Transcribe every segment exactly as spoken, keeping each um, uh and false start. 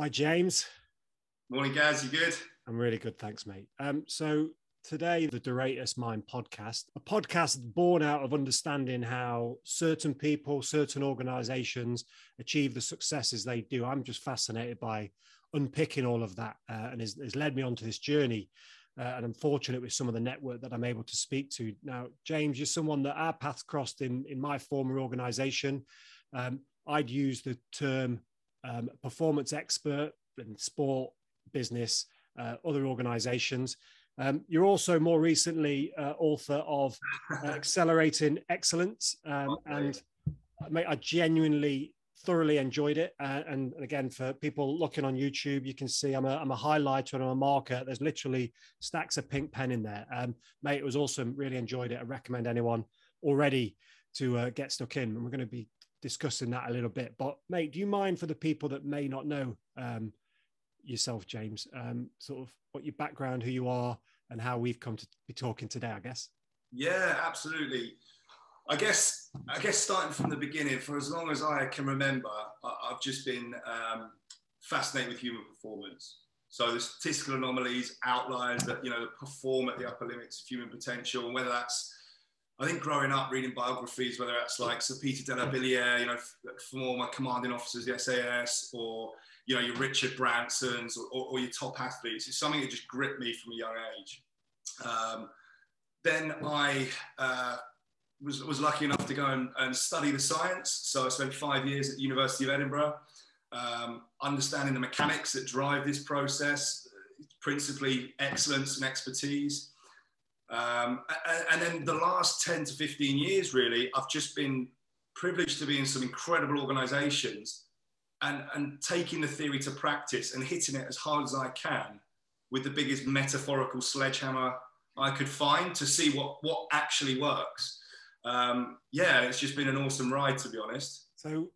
Hi, James. Morning, Gaz. You good? I'm really good, thanks, mate. Um, so today, the Duratus Mind podcast, a podcast born out of understanding how certain people, certain organisations achieve the successes they do. I'm just fascinated by unpicking all of that uh, and has, has led me onto this journey. Uh, and I'm fortunate with some of the network that I'm able to speak to. Now, James, you're someone that our paths crossed in, in my former organisation. Um, I'd use the term Um, performance expert in sport, business, uh, other organisations. Um, you're also more recently uh, author of uh, Accelerating Excellence. Um, and mate, I genuinely thoroughly enjoyed it. Uh, and, and again, for people looking on YouTube, you can see I'm a, I'm a highlighter and I'm a marker. There's literally stacks of pink pen in there. Um, mate, it was awesome. Really enjoyed it. I recommend anyone already to uh, get stuck in. And we're going to be discussing that a little bit, but mate, do you mind, for the people that may not know um yourself, James, um sort of what your background, who you are, and how we've come to be talking today, I guess? Yeah, absolutely. I guess I guess starting from the beginning, for as long as I can remember, I've just been um fascinated with human performance. So the statistical anomalies, outliers that, you know, perform at the upper limits of human potential, and whether that's, I think growing up reading biographies, whether that's like Sir Peter de la Billiere, you know, former commanding officers of the S A S, or, you know, your Richard Bransons, or, or, or your top athletes. It's something that just gripped me from a young age. Um, then I uh, was, was lucky enough to go and, and study the science. So I spent five years at the University of Edinburgh, um, understanding the mechanics that drive this process, principally excellence and expertise. Um, and then the last ten to fifteen years, really, I've just been privileged to be in some incredible organizations and, and taking the theory to practice and hitting it as hard as I can with the biggest metaphorical sledgehammer I could find to see what, what actually works. Um, yeah, it's just been an awesome ride, to be honest. So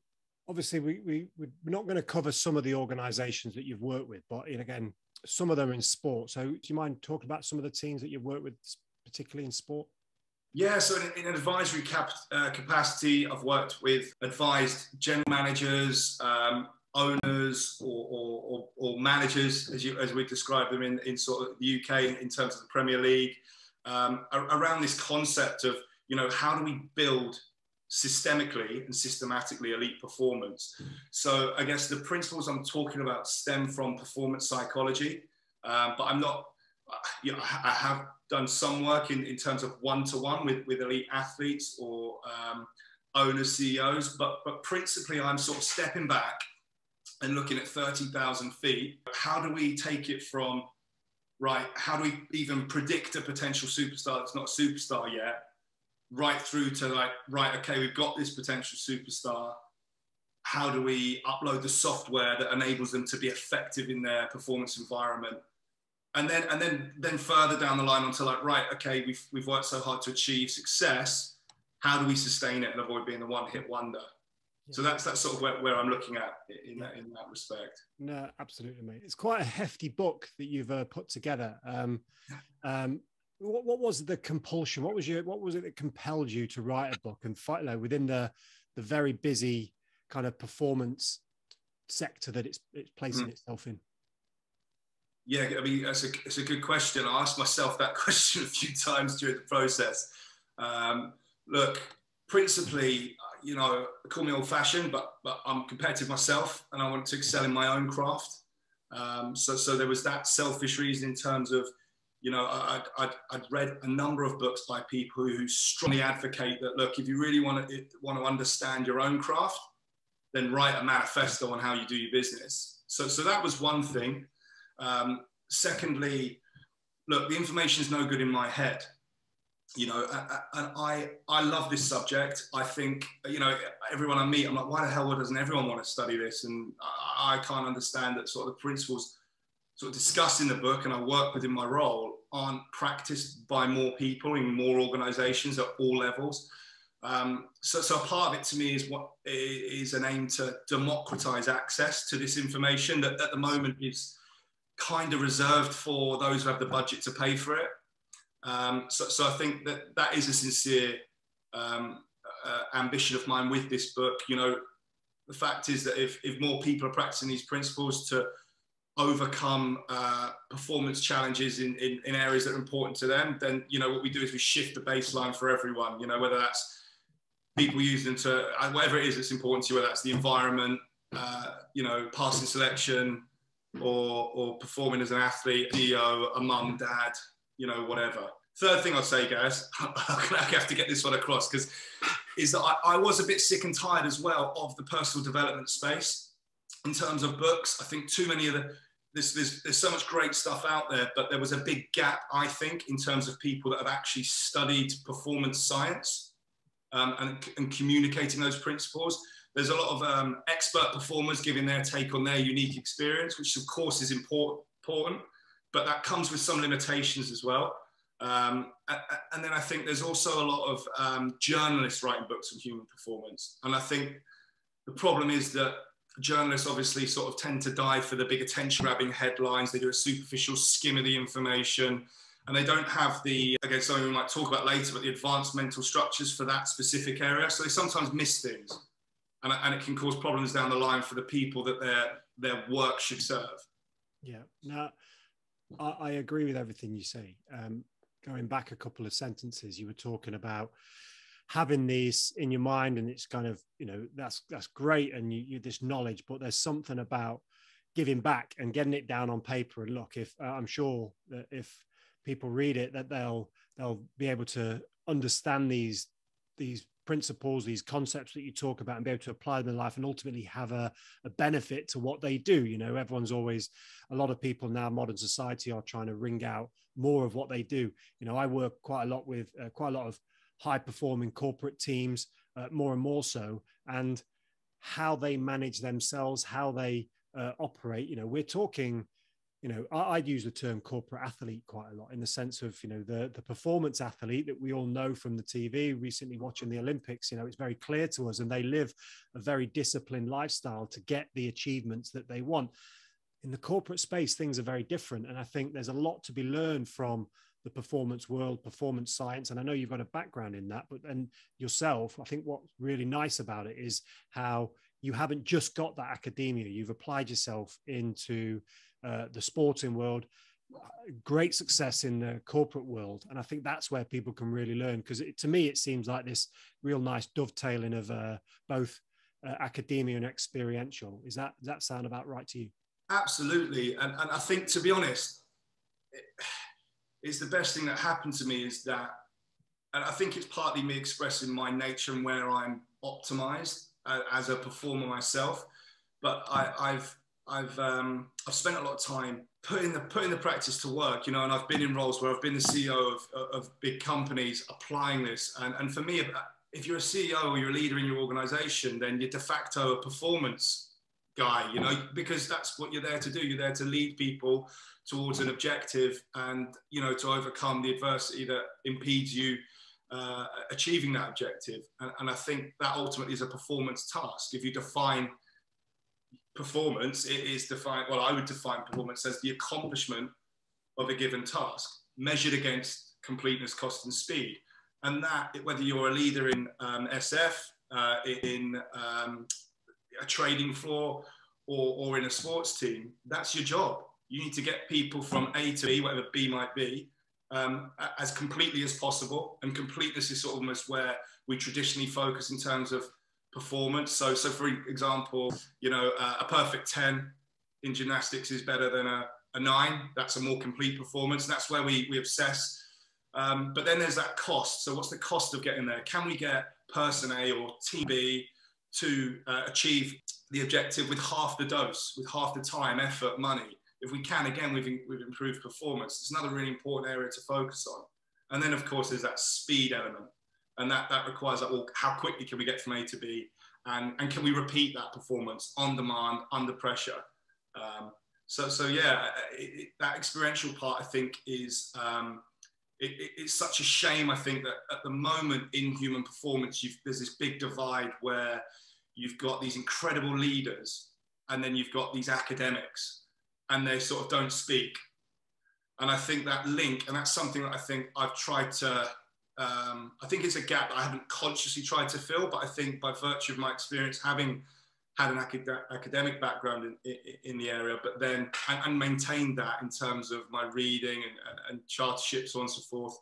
obviously we, we, we're not going to cover some of the organizations that you've worked with, but again, some of them in sport. So do you mind talking about some of the teams that you've worked with, particularly in sport? Yeah, so in, in an advisory cap, uh, capacity, I've worked with advised general managers, um, owners, or, or, or, or managers, as, you, as we describe them in, in sort of the U K, in, in terms of the Premier League, um, around this concept of, you know, how do we build systemically and systematically elite performance. So I guess the principles I'm talking about stem from performance psychology, um, but I'm not, you know, I have done some work in, in terms of one-to-one with, with elite athletes or um, owners, C E Os, but, but principally I'm sort of stepping back and looking at thirty thousand feet. How do we take it from, right, how do we even predict a potential superstar that's not a superstar yet, right through to like, right, okay, we've got this potential superstar. How do we upload the software that enables them to be effective in their performance environment? And then, and then, then further down the line onto like, right, okay, we've, we've worked so hard to achieve success. How do we sustain it and avoid being the one hit wonder? Yeah. So that's, that's sort of where, where I'm looking at in, yeah. that, in that respect. No, absolutely, mate. It's quite a hefty book that you've uh, put together. Um, um, What, what was the compulsion? What was your? What was it that compelled you to write a book and fight, you know, within the the very busy kind of performance sector that it's it's placing mm. itself in? Yeah, I mean, that's a it's a good question. I asked myself that question a few times during the process. Um, look, principally, you know, call me old-fashioned, but but I'm competitive myself, and I want to excel in my own craft. Um, so so there was that selfish reason in terms of, you know, I'd, I'd, I'd read a number of books by people who strongly advocate that, look, if you really want to, want to understand your own craft, then write a manifesto on how you do your business. So, so that was one thing. Um, secondly, look, the information is no good in my head. You know, and I, I love this subject. I think, you know, everyone I meet, I'm like, why the hell doesn't everyone want to study this? And I, I can't understand that sort of the principles sort of discussed in the book and I work within my role aren't practiced by more people in more organizations at all levels. Um, so, so part of it to me is what is an aim to democratize access to this information that at the moment is kind of reserved for those who have the budget to pay for it. Um, so, so I think that that is a sincere um, uh, ambition of mine with this book, you know, the fact is that if, if more people are practicing these principles to overcome uh, performance challenges in, in, in areas that are important to them, then, you know, what we do is we shift the baseline for everyone, you know, whether that's people using them to, whatever it is that's important to you, whether that's the environment, uh, you know, passing selection, or or performing as an athlete, a C E O, a mum, dad, you know, whatever. Third thing I'd say, guys, I have to get this one across, because is that I, I was a bit sick and tired as well of the personal development space in terms of books. I think too many of the, this, there's, there's so much great stuff out there, but there was a big gap, I think, in terms of people that have actually studied performance science um, and, and communicating those principles. There's a lot of um, expert performers giving their take on their unique experience, which of course is important, important but that comes with some limitations as well. Um, and then I think there's also a lot of um, journalists writing books on human performance. And I think the problem is that journalists obviously sort of tend to dive for the big attention-grabbing headlines. They do a superficial skim of the information, and they don't have the, again, something we might talk about later, but the advanced mental structures for that specific area. So they sometimes miss things. And, and it can cause problems down the line for the people that their their work should serve. Yeah, no, I, I agree with everything you say. Um, going back a couple of sentences, you were talking about having these in your mind, and it's kind of, you know, that's that's great, and you, you this knowledge, but there's something about giving back and getting it down on paper. And look, if uh, I'm sure that if people read it, that they'll they'll be able to understand these these. principles, these concepts that you talk about, and be able to apply them in life and ultimately have a, a benefit to what they do. You know, everyone's always, a lot of people now, modern society, are trying to wring out more of what they do. You know, I work quite a lot with uh, quite a lot of high performing corporate teams, uh, more and more so, and how they manage themselves, how they uh, operate. You know, we're talking, you know, I, I'd use the term corporate athlete quite a lot, in the sense of, you know, the, the performance athlete that we all know from the T V, recently watching the Olympics. You know, it's very clear to us, and they live a very disciplined lifestyle to get the achievements that they want. In the corporate space, things are very different. And I think there's a lot to be learned from the performance world, performance science. And I know you've got a background in that, but and yourself, I think what's really nice about it is how you haven't just got that academia, you've applied yourself into Uh, the sporting world, great success in the corporate world. And I think that's where people can really learn, because to me, it seems like this real nice dovetailing of uh, both uh, academia and experiential. Is that, does that sound about right to you? Absolutely. And, and I think, to be honest, it, it's the best thing that happened to me is that, and I think it's partly me expressing my nature and where I'm optimized uh, as a performer myself, but I, I've, I've um, I've spent a lot of time putting the putting the practice to work, you know, and I've been in roles where I've been the C E O of, of big companies, applying this. And, and for me, if you're a C E O or you're a leader in your organization, then you're de facto a performance guy, you know, because that's what you're there to do. You're there to lead people towards an objective and, you know, to overcome the adversity that impedes you uh, achieving that objective. And, and I think that ultimately is a performance task. If you define performance, it is defined, well, I would define performance as the accomplishment of a given task measured against completeness, cost and speed. And that, whether you're a leader in um, S F, uh, in um, a trading floor, or, or in a sports team, that's your job. You need to get people from A to B, whatever B might be, um, as completely as possible. And completeness is sort of almost where we traditionally focus in terms of performance. So, so for example, you know, uh, a perfect ten in gymnastics is better than a, a nine. That's a more complete performance. That's where we, we obsess. Um, but then there's that cost. So what's the cost of getting there? Can we get person A or team B to uh, achieve the objective with half the dose, with half the time, effort, money? If we can, again, we've, in, we've improved performance. It's another really important area to focus on. And then, of course, there's that speed element. And that, that requires, like, well, how quickly can we get from A to B? And, and can we repeat that performance on demand, under pressure? Um, so, so yeah, it, it, that experiential part, I think, is um, it, it, it's such a shame, I think, that at the moment in human performance, you've, there's this big divide where you've got these incredible leaders and then you've got these academics, and they sort of don't speak. And I think that link, and that's something that I think I've tried to... Um, I think it's a gap that I haven't consciously tried to fill, but I think by virtue of my experience having had an acad academic background in, in, in the area, but then, and, and maintained that in terms of my reading and, and chartership, so on and so forth.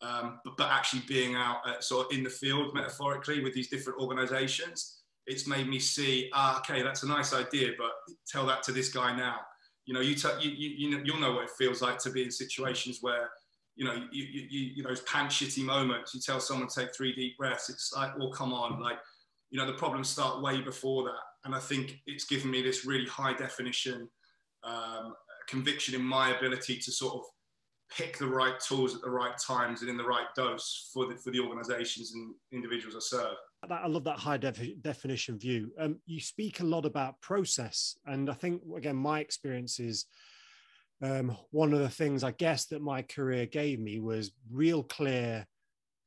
Um, but, but actually being out uh, sort of in the field, metaphorically, with these different organizations, it's made me see, ah, okay, that's a nice idea, but tell that to this guy now. You know, you t you, you, you know, you'll know what it feels like to be in situations where, you know, you, you, you, you know, those pants-shitty moments, you tell someone to take three deep breaths, it's like, oh, come on, like, you know, the problems start way before that. And I think it's given me this really high definition um, conviction in my ability to sort of pick the right tools at the right times and in the right dose for the, for the organizations and individuals I serve. I love that high def definition view. Um, you speak a lot about process. And I think, again, my experience is um, one of the things I guess that my career gave me was real clear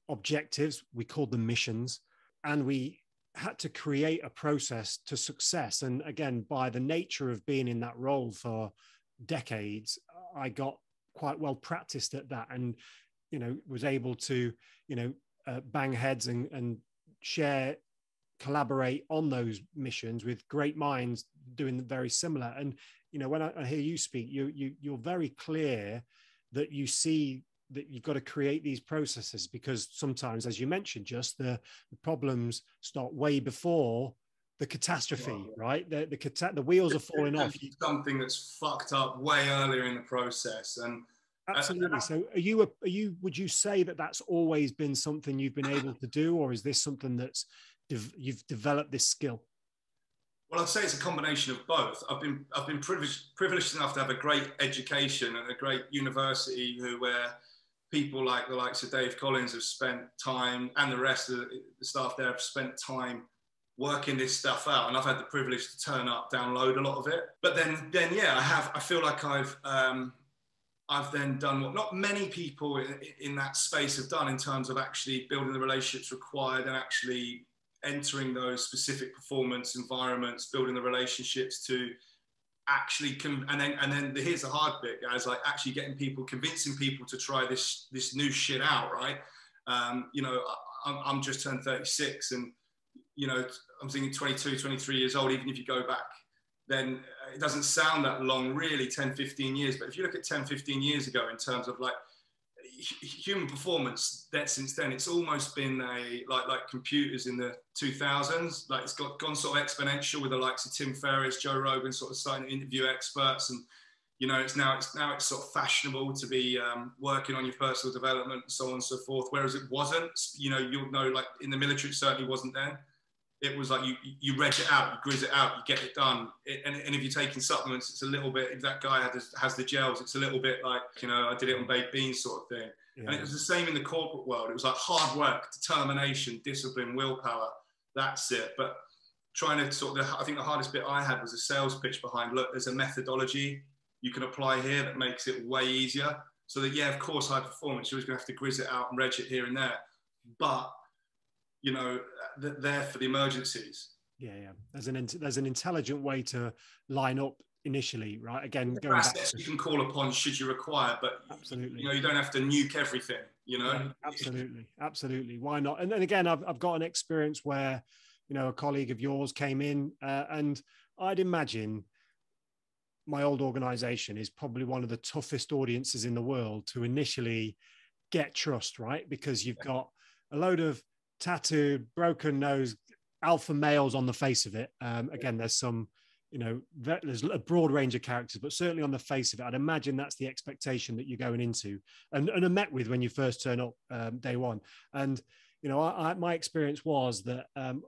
objectives. We called them missions. And we had to create a process to success. And again, by the nature of being in that role for decades, I got quite well practiced at that, and you know, was able to you know uh, bang heads and, and share, collaborate on those missions with great minds doing very similar. And you know, when I, I hear you speak, you you you're very clear that you see that you've got to create these processes, because sometimes, as you mentioned, just the, the problems start way before the catastrophe, well, right? The, the, cata the wheels are falling off. Something that's fucked up way earlier in the process. And absolutely. Uh, so are you, a, are you, would you say that that's always been something you've been able to do, or is this something that's, de you've developed this skill? Well, I'd say it's a combination of both. I've been, I've been privileged, privileged enough to have a great education and a great university who, where people like the likes of Dave Collins have spent time, and the rest of the staff there have spent time working this stuff out, and I've had the privilege to turn up, download a lot of it. But then, then yeah, I have. I feel like I've, um, I've then done what not many people in, in that space have done in terms of actually building the relationships required and actually entering those specific performance environments, building the relationships to actually, con and then and then here's the hard bit, guys. Like actually getting people, convincing people to try this this new shit out, right? Um, you know, I, I'm just turned thirty-six, and you know, I'm thinking twenty-two, twenty-three years old, even if you go back, then it doesn't sound that long, really, ten, fifteen years. But if you look at ten, fifteen years ago in terms of like human performance, that since then, it's almost been a, like like computers in the two thousands, like it's got gone sort of exponential with the likes of Tim Ferriss, Joe Rogan, sort of starting to interview experts. And, you know, it's now, it's now it's sort of fashionable to be um, working on your personal development and so on and so forth. Whereas it wasn't, you know, you'll know, like in the military, it certainly wasn't then. It was like you, you read it out, you grizz it out, you get it done. It, and, and if you're taking supplements, it's a little bit, if that guy has, has the gels, it's a little bit like, you know, I did it on baked beans sort of thing. Yeah. And it was the same in the corporate world. It was like hard work, determination, discipline, willpower. That's it. But trying to sort of, I think the hardest bit I had was a sales pitch behind, look, there's a methodology you can apply here that makes it way easier. So that, yeah, of course, high performance, you're always going to have to grizz it out and reg it here and there. But you know, there for the emergencies. Yeah, yeah. There's an there's an intelligent way to line up initially, right? Again, the going assets back to, you can call upon should you require, but absolutely, you know, you don't have to nuke everything. You know, yeah, absolutely, absolutely. Why not? And then again, I've I've got an experience where, you know, a colleague of yours came in, uh, and I'd imagine my old organisation is probably one of the toughest audiences in the world to initially get trust, right? Because you've yeah. got a load of tattooed, broken nose alpha males on the face of it. Um, again, there's some, you know, there's a broad range of characters, but certainly on the face of it, I'd imagine that's the expectation that you're going into and, and are met with when you first turn up um, day one. And, you know, I, I, my experience was that um,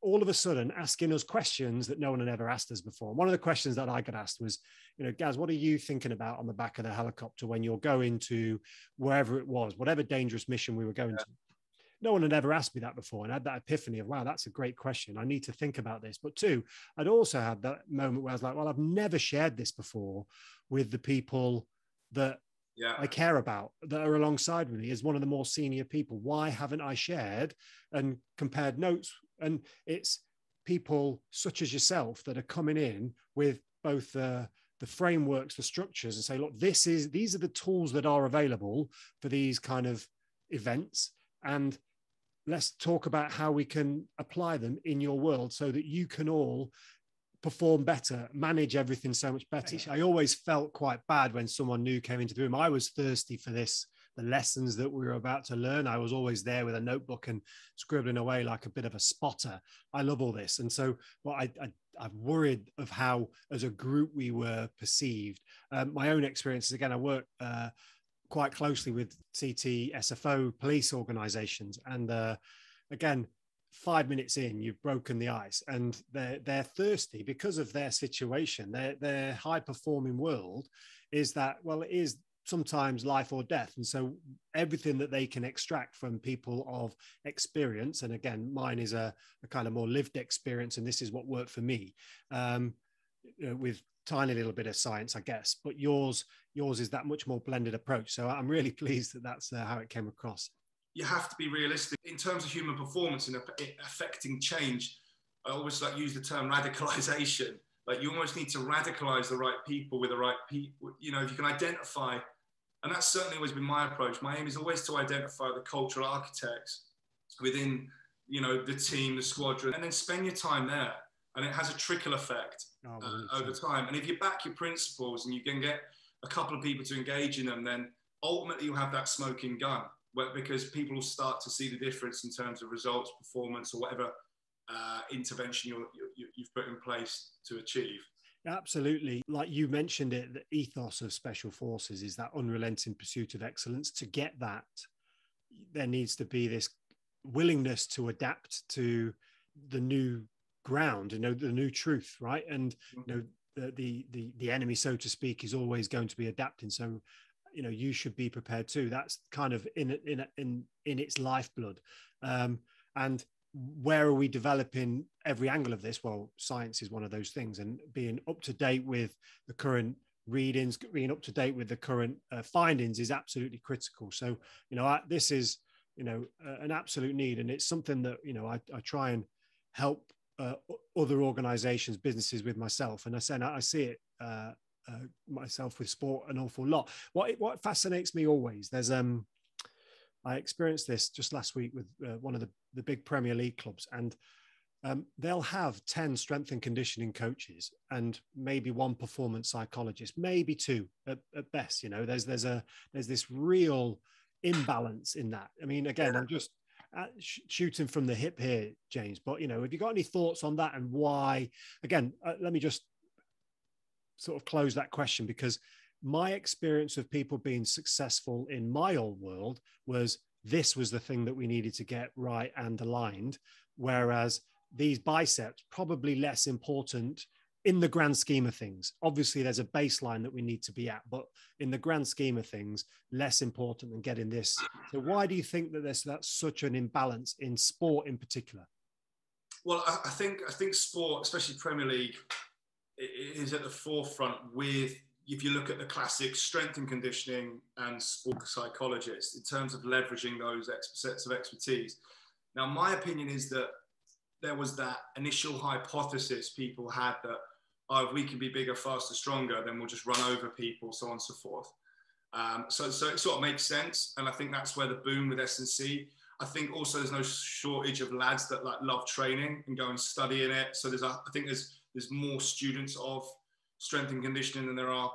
all of a sudden asking us questions that no one had ever asked us before. One of the questions that I got asked was, you know, Gaz, what are you thinking about on the back of the helicopter when you're going to wherever it was, whatever dangerous mission we were going yeah. to? No one had ever asked me that before, and I had that epiphany of, wow, that's a great question. I need to think about this. But two, I'd also had that moment where I was like, well, I've never shared this before with the people that yeah. I care about, that are alongside me as one of the more senior people. Why haven't I shared and compared notes? And it's people such as yourself that are coming in with both the uh, the frameworks, the structures, and say, look, this is these are the tools that are available for these kind of events. And let's talk about how we can apply them in your world so that you can all perform better, manage everything so much better. I always felt quite bad when someone new came into the room. I was thirsty for this, the lessons that we were about to learn. I was always there with a notebook and scribbling away like a bit of a spotter. I love all this. And so well, I, I, I'm worried of how, as a group, we were perceived. Um, my own experiences, again, I work uh, quite closely with C T S F O police organizations. And uh, again, five minutes in, you've broken the ice, and they're, they're thirsty because of their situation. Their, their high-performing world is that, well, it is sometimes life or death. And so everything that they can extract from people of experience, and again, mine is a, a kind of more lived experience, and this is what worked for me, um, you know, with tiny little bit of science, I guess, but yours, yours is that much more blended approach. So I'm really pleased that that's uh, how it came across. You have to be realistic in terms of human performance and affecting change. I always like use the term radicalization. Like, you almost need to radicalize the right people with the right people. You know, if you can identify, and that's certainly always been my approach. My aim is always to identify the cultural architects within, you know, the team, the squadron, and then spend your time there. And it has a trickle effect oh, uh, over time. And if you back your principles and you can get a couple of people to engage in them, then ultimately you'll have that smoking gun, because people will start to see the difference in terms of results, performance, or whatever uh, intervention you're, you, you've put in place to achieve. Absolutely. Like you mentioned it, the ethos of Special Forces is that unrelenting pursuit of excellence. To get that, there needs to be this willingness to adapt to the new ground, you know, the new truth, right? And, you know, the, the, the, the enemy, so to speak, is always going to be adapting. So, you know, you should be prepared too. That's kind of in in in in its lifeblood. Um, and where are we developing every angle of this? Well, science is one of those things, and being up to date with the current readings, being up to date with the current uh, findings is absolutely critical. So, you know, I, this is, you know, uh, an absolute need, and it's something that, you know, I, I try and help uh, other organizations, businesses with myself, and I said I see it. Uh, Uh, myself with sport an awful lot. What what fascinates me always, there's um, I experienced this just last week with uh, one of the the big Premier League clubs, and um, they'll have ten strength and conditioning coaches and maybe one performance psychologist, maybe two at, at best. You know, there's there's a there's this real imbalance in that. I mean, again, I'm just at sh- shooting from the hip here, James. But you know, have you got any thoughts on that and why? Again, uh, let me just sort of close that question, because my experience of people being successful in my old world was this was the thing that we needed to get right and aligned, whereas these biceps probably less important in the grand scheme of things. Obviously there's a baseline that we need to be at, but in the grand scheme of things, less important than getting this. So why do you think that there's that's such an imbalance in sport in particular? Well, I, I think I think sport, especially Premier League, it is at the forefront with, if you look at the classic strength and conditioning and sport psychologists, in terms of leveraging those sets of expertise. Now, my opinion is that there was that initial hypothesis people had that, oh, if we can be bigger, faster, stronger, then we'll just run over people, so on and so forth. Um, so, so it sort of makes sense. And I think that's where the boom with S and C, I think also there's no shortage of lads that like love training and go and study in it. So there's, a, I think there's, There's more students of strength and conditioning than there are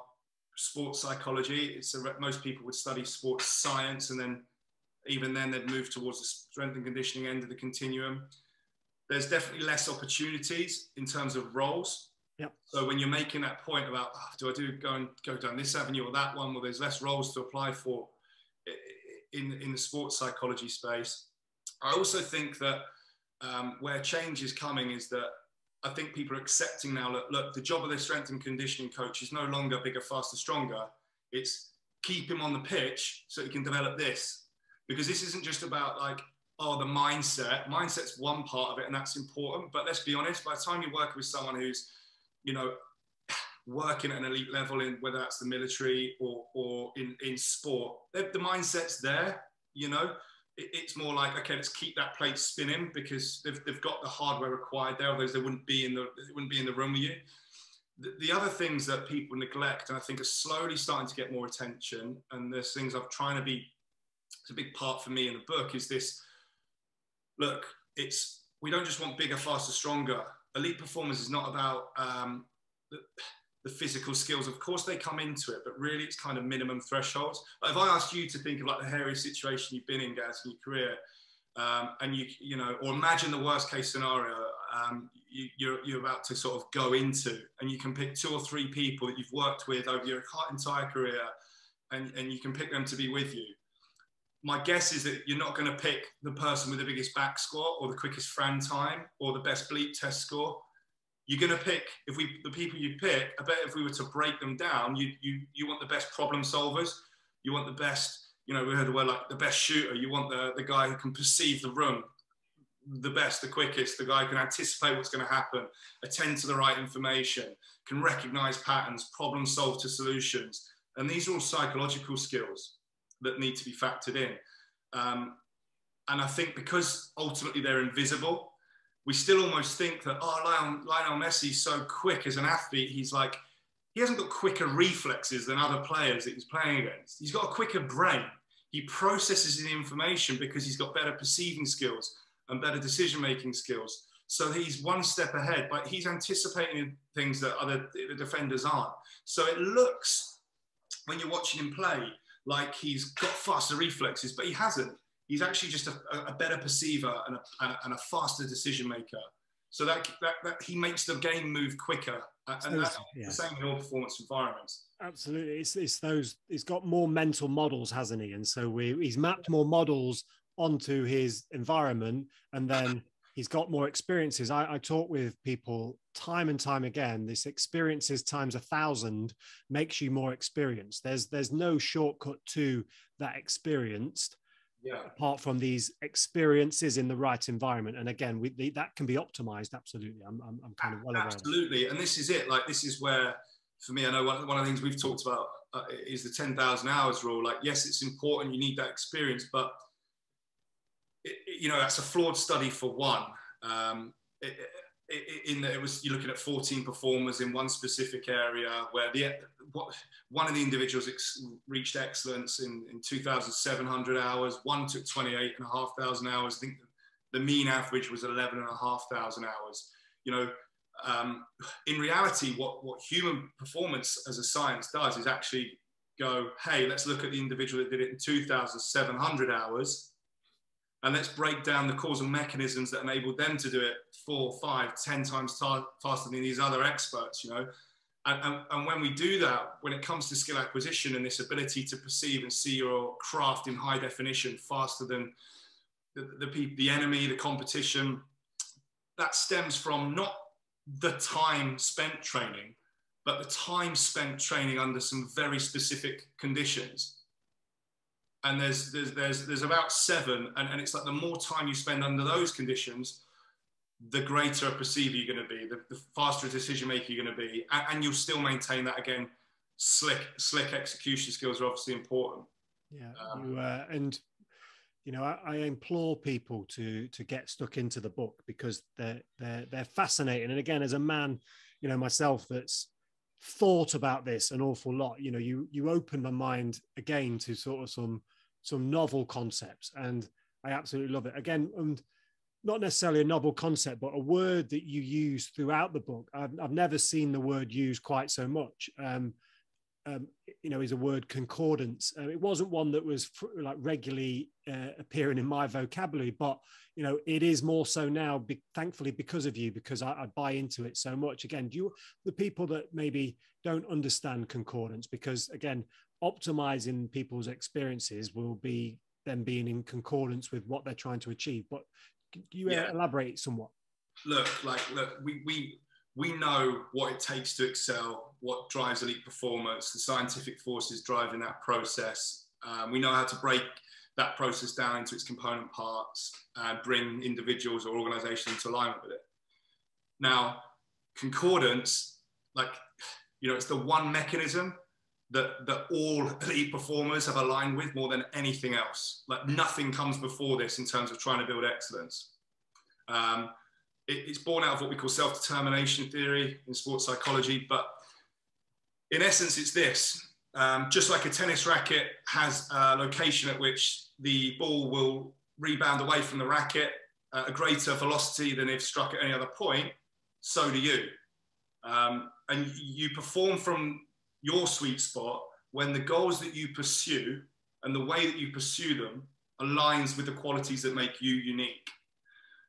sports psychology. It's a, most people would study sports science, and then even then they'd move towards the strength and conditioning end of the continuum. There's definitely less opportunities in terms of roles. Yep. So when you're making that point about, oh, do I do go and go down this avenue or that one, well, there's less roles to apply for in, in the sports psychology space. I also think that um, where change is coming is that I think people are accepting now, look, look, the job of their strength and conditioning coach is no longer bigger, faster, stronger. It's keep him on the pitch so he can develop this. Because this isn't just about like, oh, the mindset. Mindset's one part of it, and that's important. But let's be honest, by the time you work with someone who's, you know, working at an elite level, in whether that's the military or, or in, in sport, the mindset's there, you know. It's more like, okay, let's keep that plate spinning because they've, they've got the hardware required there, otherwise they wouldn't be in the they wouldn't be in the room with you. The, the other things that people neglect, and I think are slowly starting to get more attention, and there's things I'm trying to be, it's a big part for me in the book, is this look, it's, we don't just want bigger, faster, stronger. Elite performance is not about um, the, the physical skills. Of course, they come into it, but really it's kind of minimum thresholds. Like if I asked you to think of like the hairiest situation you've been in, Gaz, in your career, um, and you, you know, or imagine the worst case scenario um, you, you're, you're about to sort of go into, and you can pick two or three people that you've worked with over your entire career, and, and you can pick them to be with you. My guess is that you're not going to pick the person with the biggest back squat or the quickest Fran time or the best bleep test score. You're going to pick, if we, the people you pick, I bet if we were to break them down, you, you, you want the best problem solvers. You want the best, you know, we heard the word like the best shooter. You want the, the guy who can perceive the room the best, the quickest, the guy who can anticipate what's going to happen, attend to the right information, can recognize patterns, problem solve to solutions. And these are all psychological skills that need to be factored in. Um, and I think because ultimately they're invisible, we still almost think that, oh, Lionel, Lionel Messi's so quick as an athlete. He's like, he hasn't got quicker reflexes than other players that he's playing against. He's got a quicker brain. He processes his information because he's got better perceiving skills and better decision-making skills. So he's one step ahead, but he's anticipating things that other the defenders aren't. So it looks, when you're watching him play, like he's got faster reflexes, but he hasn't. He's actually just a, a better perceiver and a, and a faster decision maker. So that, that, that he makes the game move quicker, and that's yeah. the same in all performance environments. Absolutely, it's, it's those. He's got more mental models, hasn't he? And so we, he's mapped more models onto his environment, and then he's got more experiences. I, I talk with people time and time again. This experiences times a thousand makes you more experienced. There's there's no shortcut to that experienced, yeah. apart from these experiences in the right environment. And again, we, the, that can be optimized. Absolutely, I'm I'm, I'm kind of well aware. Absolutely, and this is it. Like this is where, for me, I know one, one of the things we've talked about uh, is the ten thousand hours rule. Like yes, it's important. You need that experience, but it, you know that's a flawed study for one. Um, it, it, in that it was you're looking at fourteen performers in one specific area where the what, one of the individuals ex reached excellence in, in two thousand seven hundred hours. One took twenty-eight and a half thousand hours. I think the mean average was eleven and a half thousand hours. You know, um, in reality, what what human performance as a science does is actually go, hey, let's look at the individual that did it in two thousand seven hundred hours. And let's break down the causal mechanisms that enabled them to do it four, five, ten times faster than these other experts, you know. And, and, and when we do that, when it comes to skill acquisition and this ability to perceive and see your craft in high definition faster than the, the, the enemy, the competition, that stems from not the time spent training, but the time spent training under some very specific conditions. And there's, there's, there's, there's about seven, and, and it's like the more time you spend under those conditions, the greater a perceiver you're going to be, the, the faster a decision maker you're going to be, and, and you'll still maintain that, again, slick slick execution skills are obviously important. Yeah, um, you, uh, and, you know, I, I implore people to, to get stuck into the book because they're, they're, they're fascinating. And again, as a man, you know, myself that's thought about this an awful lot, you know, you you open my mind again to sort of some some novel concepts, and I absolutely love it. Again, and not necessarily a novel concept, but a word that you use throughout the book. I've, I've never seen the word used quite so much. Um, um, you know, is a word concordance. Uh, it wasn't one that was fr like regularly uh, appearing in my vocabulary, but you know, it is more so now, be thankfully, because of you, because I, I buy into it so much. Again, do you, the people that maybe don't understand concordance, because again, optimizing people's experiences will be them being in concordance with what they're trying to achieve. But can you yeah. uh, elaborate somewhat? Look, like, look, we, we, we know what it takes to excel, what drives elite performance, the scientific forces driving that process. Um, we know how to break that process down into its component parts and uh, bring individuals or organizations into alignment with it. Now, concordance, like, you know, it's the one mechanism that, that all elite performers have aligned with more than anything else. Like nothing comes before this in terms of trying to build excellence. Um, It's born out of what we call self-determination theory in sports psychology, but in essence, it's this. Um, just like a tennis racket has a location at which the ball will rebound away from the racket, uh, a greater velocity than if struck at any other point, so do you. Um, and you perform from your sweet spot when the goals that you pursue and the way that you pursue them aligns with the qualities that make you unique.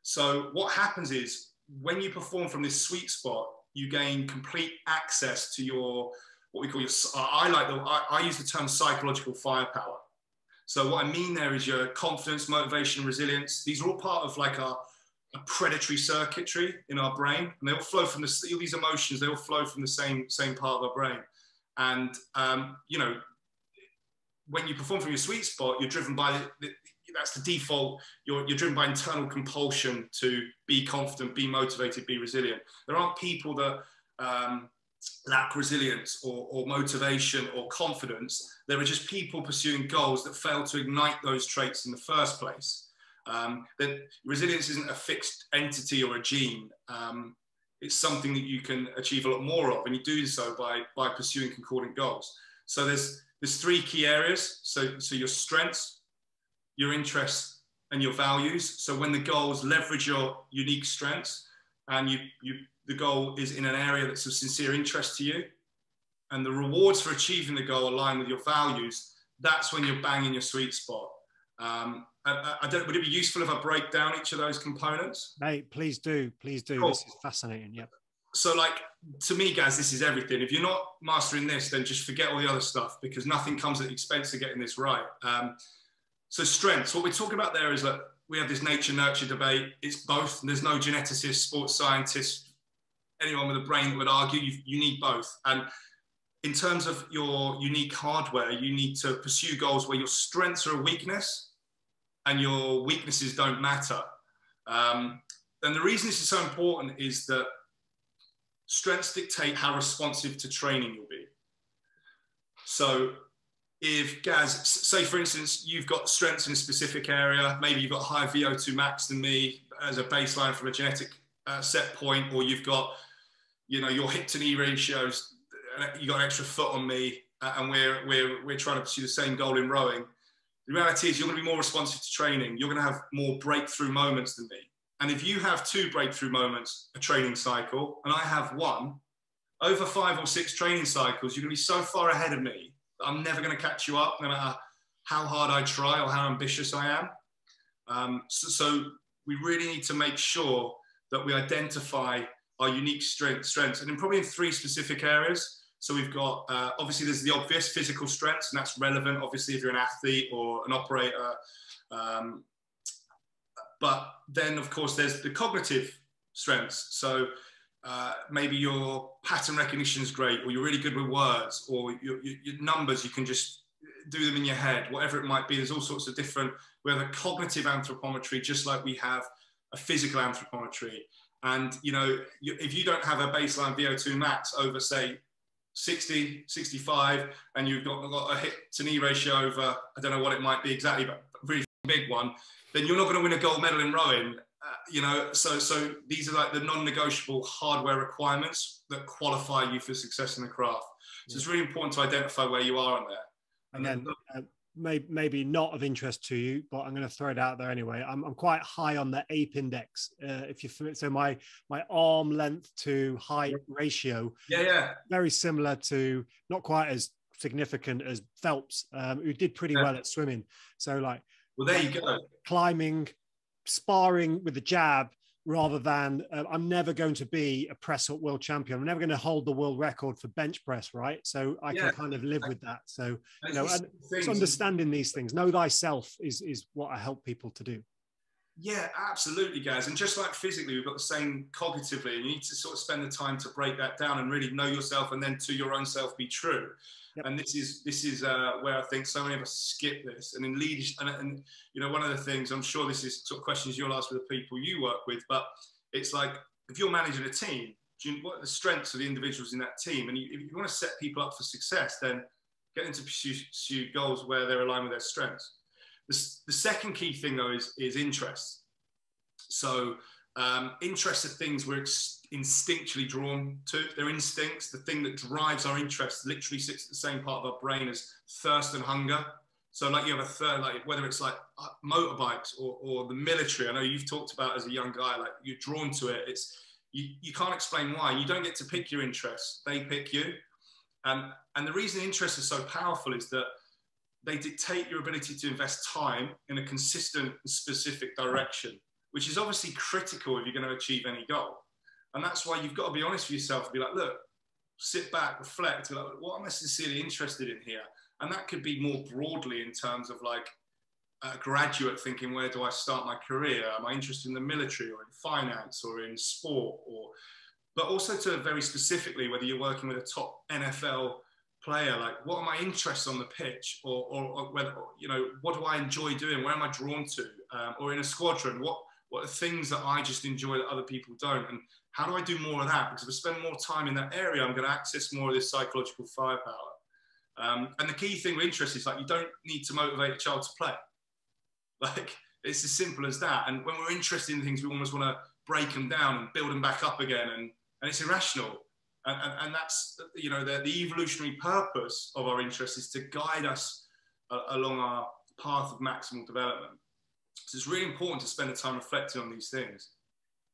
So what happens is when you perform from this sweet spot, you gain complete access to your, what we call your, I like the, I, I use the term psychological firepower. So what I mean there is your confidence, motivation, resilience. These are all part of like our, a predatory circuitry in our brain, and they all flow from this, all these emotions, they all flow from the same, same part of our brain. And, um, you know, when you perform from your sweet spot, you're driven by, the, that's the default, you're, you're driven by internal compulsion to be confident, be motivated, be resilient. There aren't people that um, lack resilience or, or motivation or confidence. There are just people pursuing goals that fail to ignite those traits in the first place. Um, that resilience isn't a fixed entity or a gene. Um, it's something that you can achieve a lot more of, and you do so by, by pursuing concordant goals. So there's, there's three key areas. So, so your strengths, your interests, and your values. So when the goals leverage your unique strengths, and you, you, the goal is in an area that's of sincere interest to you, and the rewards for achieving the goal align with your values, that's when you're banging your sweet spot. Um, I, I don't, would it be useful if I break down each of those components? Mate, please do, please do. Cool. This is fascinating. Yep. So, like, to me, guys, this is everything. If you're not mastering this, then just forget all the other stuff, because nothing comes at the expense of getting this right. Um, so, strengths. What we're talking about there is that we have this nature-nurture debate. It's both. And there's no geneticist, sports scientist, anyone with a brain that would argue you, you need both. And in terms of your unique hardware, you need to pursue goals where your strengths are a weakness and your weaknesses don't matter. Um, and the reason this is so important is that strengths dictate how responsive to training you'll be. So if, Gaz, say for instance, you've got strengths in a specific area, maybe you've got higher V O two max than me as a baseline from a genetic uh, set point, or you've got, you know, your hip to knee ratios, you got an extra foot on me, uh, and we're, we're, we're trying to pursue the same goal in rowing. The reality is you're going to be more responsive to training. You're going to have more breakthrough moments than me. And if you have two breakthrough moments a training cycle, and I have one, over five or six training cycles, you're going to be so far ahead of me that I'm never going to catch you up, no matter how hard I try or how ambitious I am. Um, so, so we really need to make sure that we identify our unique strength, strengths, and in probably in three specific areas. So we've got, uh, obviously there's the obvious physical strengths, and that's relevant, obviously, if you're an athlete or an operator. Um, but then, of course, there's the cognitive strengths. So uh, maybe your pattern recognition is great, or you're really good with words, or your, your, your numbers, you can just do them in your head, whatever it might be. There's all sorts of different, we have a cognitive anthropometry, just like we have a physical anthropometry. And, you know, if you don't have a baseline V O two max over, say, sixty, sixty-five, and you've got, got a hip to knee ratio over, I don't know what it might be exactly, but a really big one, then you're not going to win a gold medal in rowing, uh, you know, so, so these are like the non-negotiable hardware requirements that qualify you for success in the craft. So yeah. It's really important to identify where you are on there. And Again, then, uh, may, maybe not of interest to you, but I'm going to throw it out there anyway. I'm, I'm quite high on the ape index. Uh, if you so my my arm length to height ratio, yeah, yeah, very similar to, not quite as significant as Phelps, um, who did pretty yeah. well at swimming. So like, well, there like, you go. Climbing, sparring with the jab, rather than uh, I'm never going to be a press up world champion. I'm never going to hold the world record for bench press, right? So I yeah, can kind of live I, with that. So you know, and it's understanding these things. Know thyself is, is what I help people to do. Yeah, absolutely, guys. And just like physically, we've got the same cognitively, and you need to sort of spend the time to break that down and really know yourself, and then to your own self be true. Yep. And this is this is uh, where I think so many of us skip this. And in leadership, and, and you know, one of the things, I'm sure this is sort of questions you'll ask with the people you work with, but it's like, if you're managing a team, do you, what are the strengths of the individuals in that team? And you, if you want to set people up for success, then get them to pursue, pursue goals where they're aligned with their strengths. The, the second key thing, though, is, is interests. So um, interests are things we're instinctually drawn to. They're instincts. The thing that drives our interests literally sits at the same part of our brain as thirst and hunger. So like you have a third, like whether it's like motorbikes or, or the military, I know you've talked about as a young guy, like you're drawn to it. It's, you, you can't explain why. You don't get to pick your interests. They pick you. Um, and the reason interests are so powerful is that they dictate your ability to invest time in a consistent and specific direction, which is obviously critical if you're going to achieve any goal. And that's why you've got to be honest with yourself and be like, look, sit back, reflect, like, what am I sincerely interested in here? And that could be more broadly in terms of like a graduate thinking, where do I start my career? Am I interested in the military or in finance or in sport? Or, but also to very specifically, whether you're working with a top N F L player, like what are my interests on the pitch, or, or, or whether, you know, what do I enjoy doing? Where am I drawn to? Um, or in a squadron, what, what are things that I just enjoy that other people don't? And how do I do more of that? Because if I spend more time in that area, I'm going to access more of this psychological firepower. Um, and the key thing with interest is like, you don't need to motivate a child to play. Like it's as simple as that. And when we're interested in things, we almost want to break them down and build them back up again. And, and it's irrational. And, and, and that's, you know, the, the evolutionary purpose of our interest is to guide us uh, along our path of maximal development. So it's really important to spend the time reflecting on these things.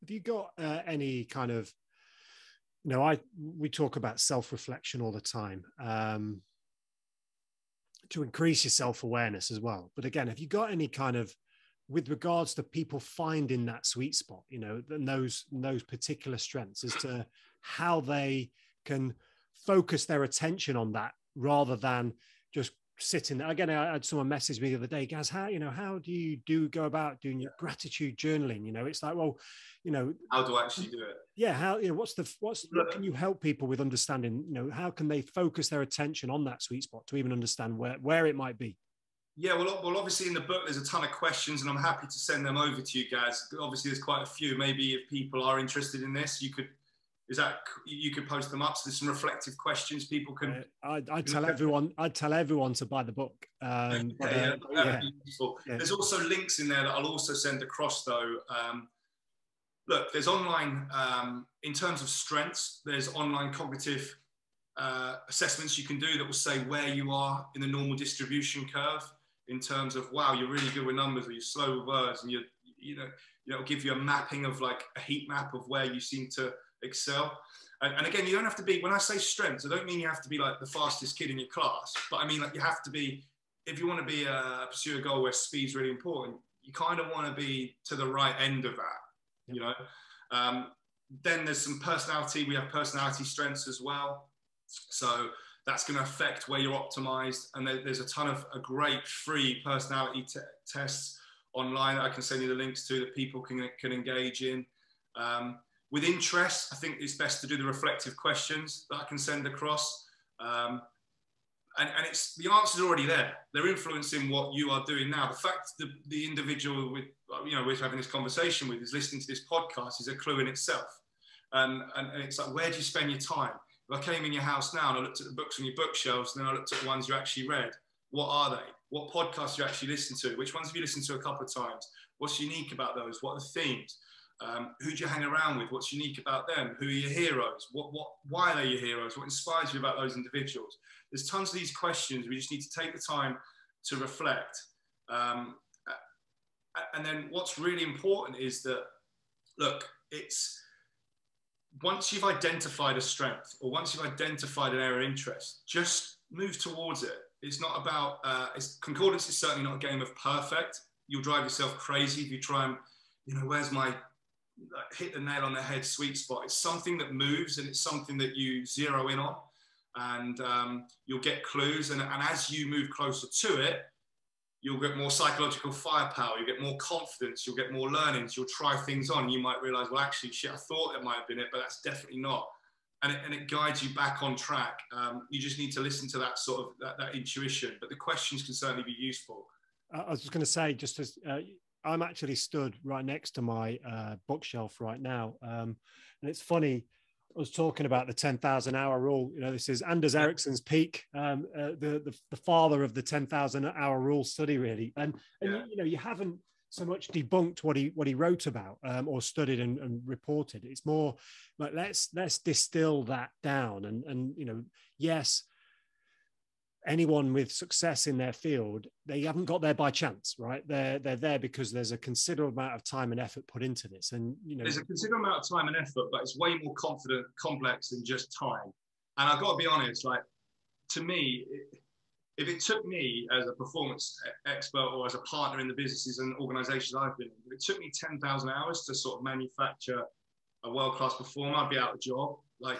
Have you got uh, any kind of, you know, I, we talk about self-reflection all the time, um, to increase your self-awareness as well. But again, have you got any kind of, with regards to people finding that sweet spot, you know, and those, those particular strengths as to how they can focus their attention on that rather than just sitting there? Again, I had someone message me the other day, Gaz, how, you know, how do you do go about doing your gratitude journaling? You know, it's like, well, you know, how do I actually do it? Yeah. How, you know, what's the, what's, what can you help people with understanding, you know, how can they focus their attention on that sweet spot to even understand where, where it might be? Yeah, well, well, obviously in the book, there's a ton of questions and I'm happy to send them over to you guys. Obviously there's quite a few, maybe if people are interested in this, you could, Is that you could post them up? So there's some reflective questions people can. Uh, I I'd tell everyone. I'd tell everyone to buy the book. Um, yeah, yeah, uh, yeah. Yeah. There's also links in there that I'll also send across, though. Um, look, there's online um, in terms of strengths. There's online cognitive uh, assessments you can do that will say where you are in the normal distribution curve in terms of, wow, you're really good with numbers, or you're slow with words, and you you know you know it'll give you a mapping of like a heat map of where you seem to excel. And, and again, you don't have to be, when I say strengths, I don't mean you have to be like the fastest kid in your class, but I mean like you have to be, if you want to be a pursue a goal where speed's really important, you kind of want to be to the right end of that, you know. Um, then there's some personality, we have personality strengths as well, so that's going to affect where you're optimized. And there, there's a ton of a great free personality te tests online that I can send you the links to that people can, can engage in. Um, With interest, I think it's best to do the reflective questions that I can send across. Um, and, and it's, the answer's already there. They're influencing what you are doing now. The fact that the individual with, you know, we're having this conversation with is listening to this podcast is a clue in itself. Um, and, and it's like, where do you spend your time? If I came in your house now and I looked at the books on your bookshelves, and then I looked at the ones you actually read, what are they? What podcasts do you actually listen to? Which ones have you listened to a couple of times? What's unique about those? What are the themes? Um, who do you hang around with? What's unique about them? Who are your heroes? What, what, why are they your heroes? What inspires you about those individuals? There's tons of these questions. We just need to take the time to reflect. Um, and then what's really important is that, look, it's once you've identified a strength or once you've identified an area of interest, just move towards it. It's not about, uh, it's, concordance is certainly not a game of perfect. You'll drive yourself crazy if you try and, you know, where's my, like, hit the nail on the head sweet spot. It's something that moves and it's something that you zero in on, and um, you'll get clues, and, and as you move closer to it, you'll get more psychological firepower, you'll get more confidence, you'll get more learnings, you'll try things on, you might realize, well actually shit, I thought it might have been it, but that's definitely not, and it, and it guides you back on track. Um, you just need to listen to that sort of that, that intuition, but the questions can certainly be useful. I was just going to say, just as uh... I'm actually stood right next to my uh, bookshelf right now. Um, and it's funny, I was talking about the ten thousand hour rule. You know, this is Anders Ericsson's peak, um, uh, the, the, the father of the ten thousand hour rule study, really. And, and yeah. you, you know, you haven't so much debunked what he, what he wrote about, um, or studied and, and reported. It's more like, let's, let's distill that down. And, and, you know, yes, anyone with success in their field, they haven't got there by chance, right? They're they're there because there's a considerable amount of time and effort put into this. And you know, there's a considerable amount of time and effort, but it's way more confident, complex than just time. And I've got to be honest, like to me, it, if it took me as a performance expert or as a partner in the businesses and organizations I've been in, if it took me ten thousand hours to sort of manufacture a world-class performer, I'd be out of a job. Like,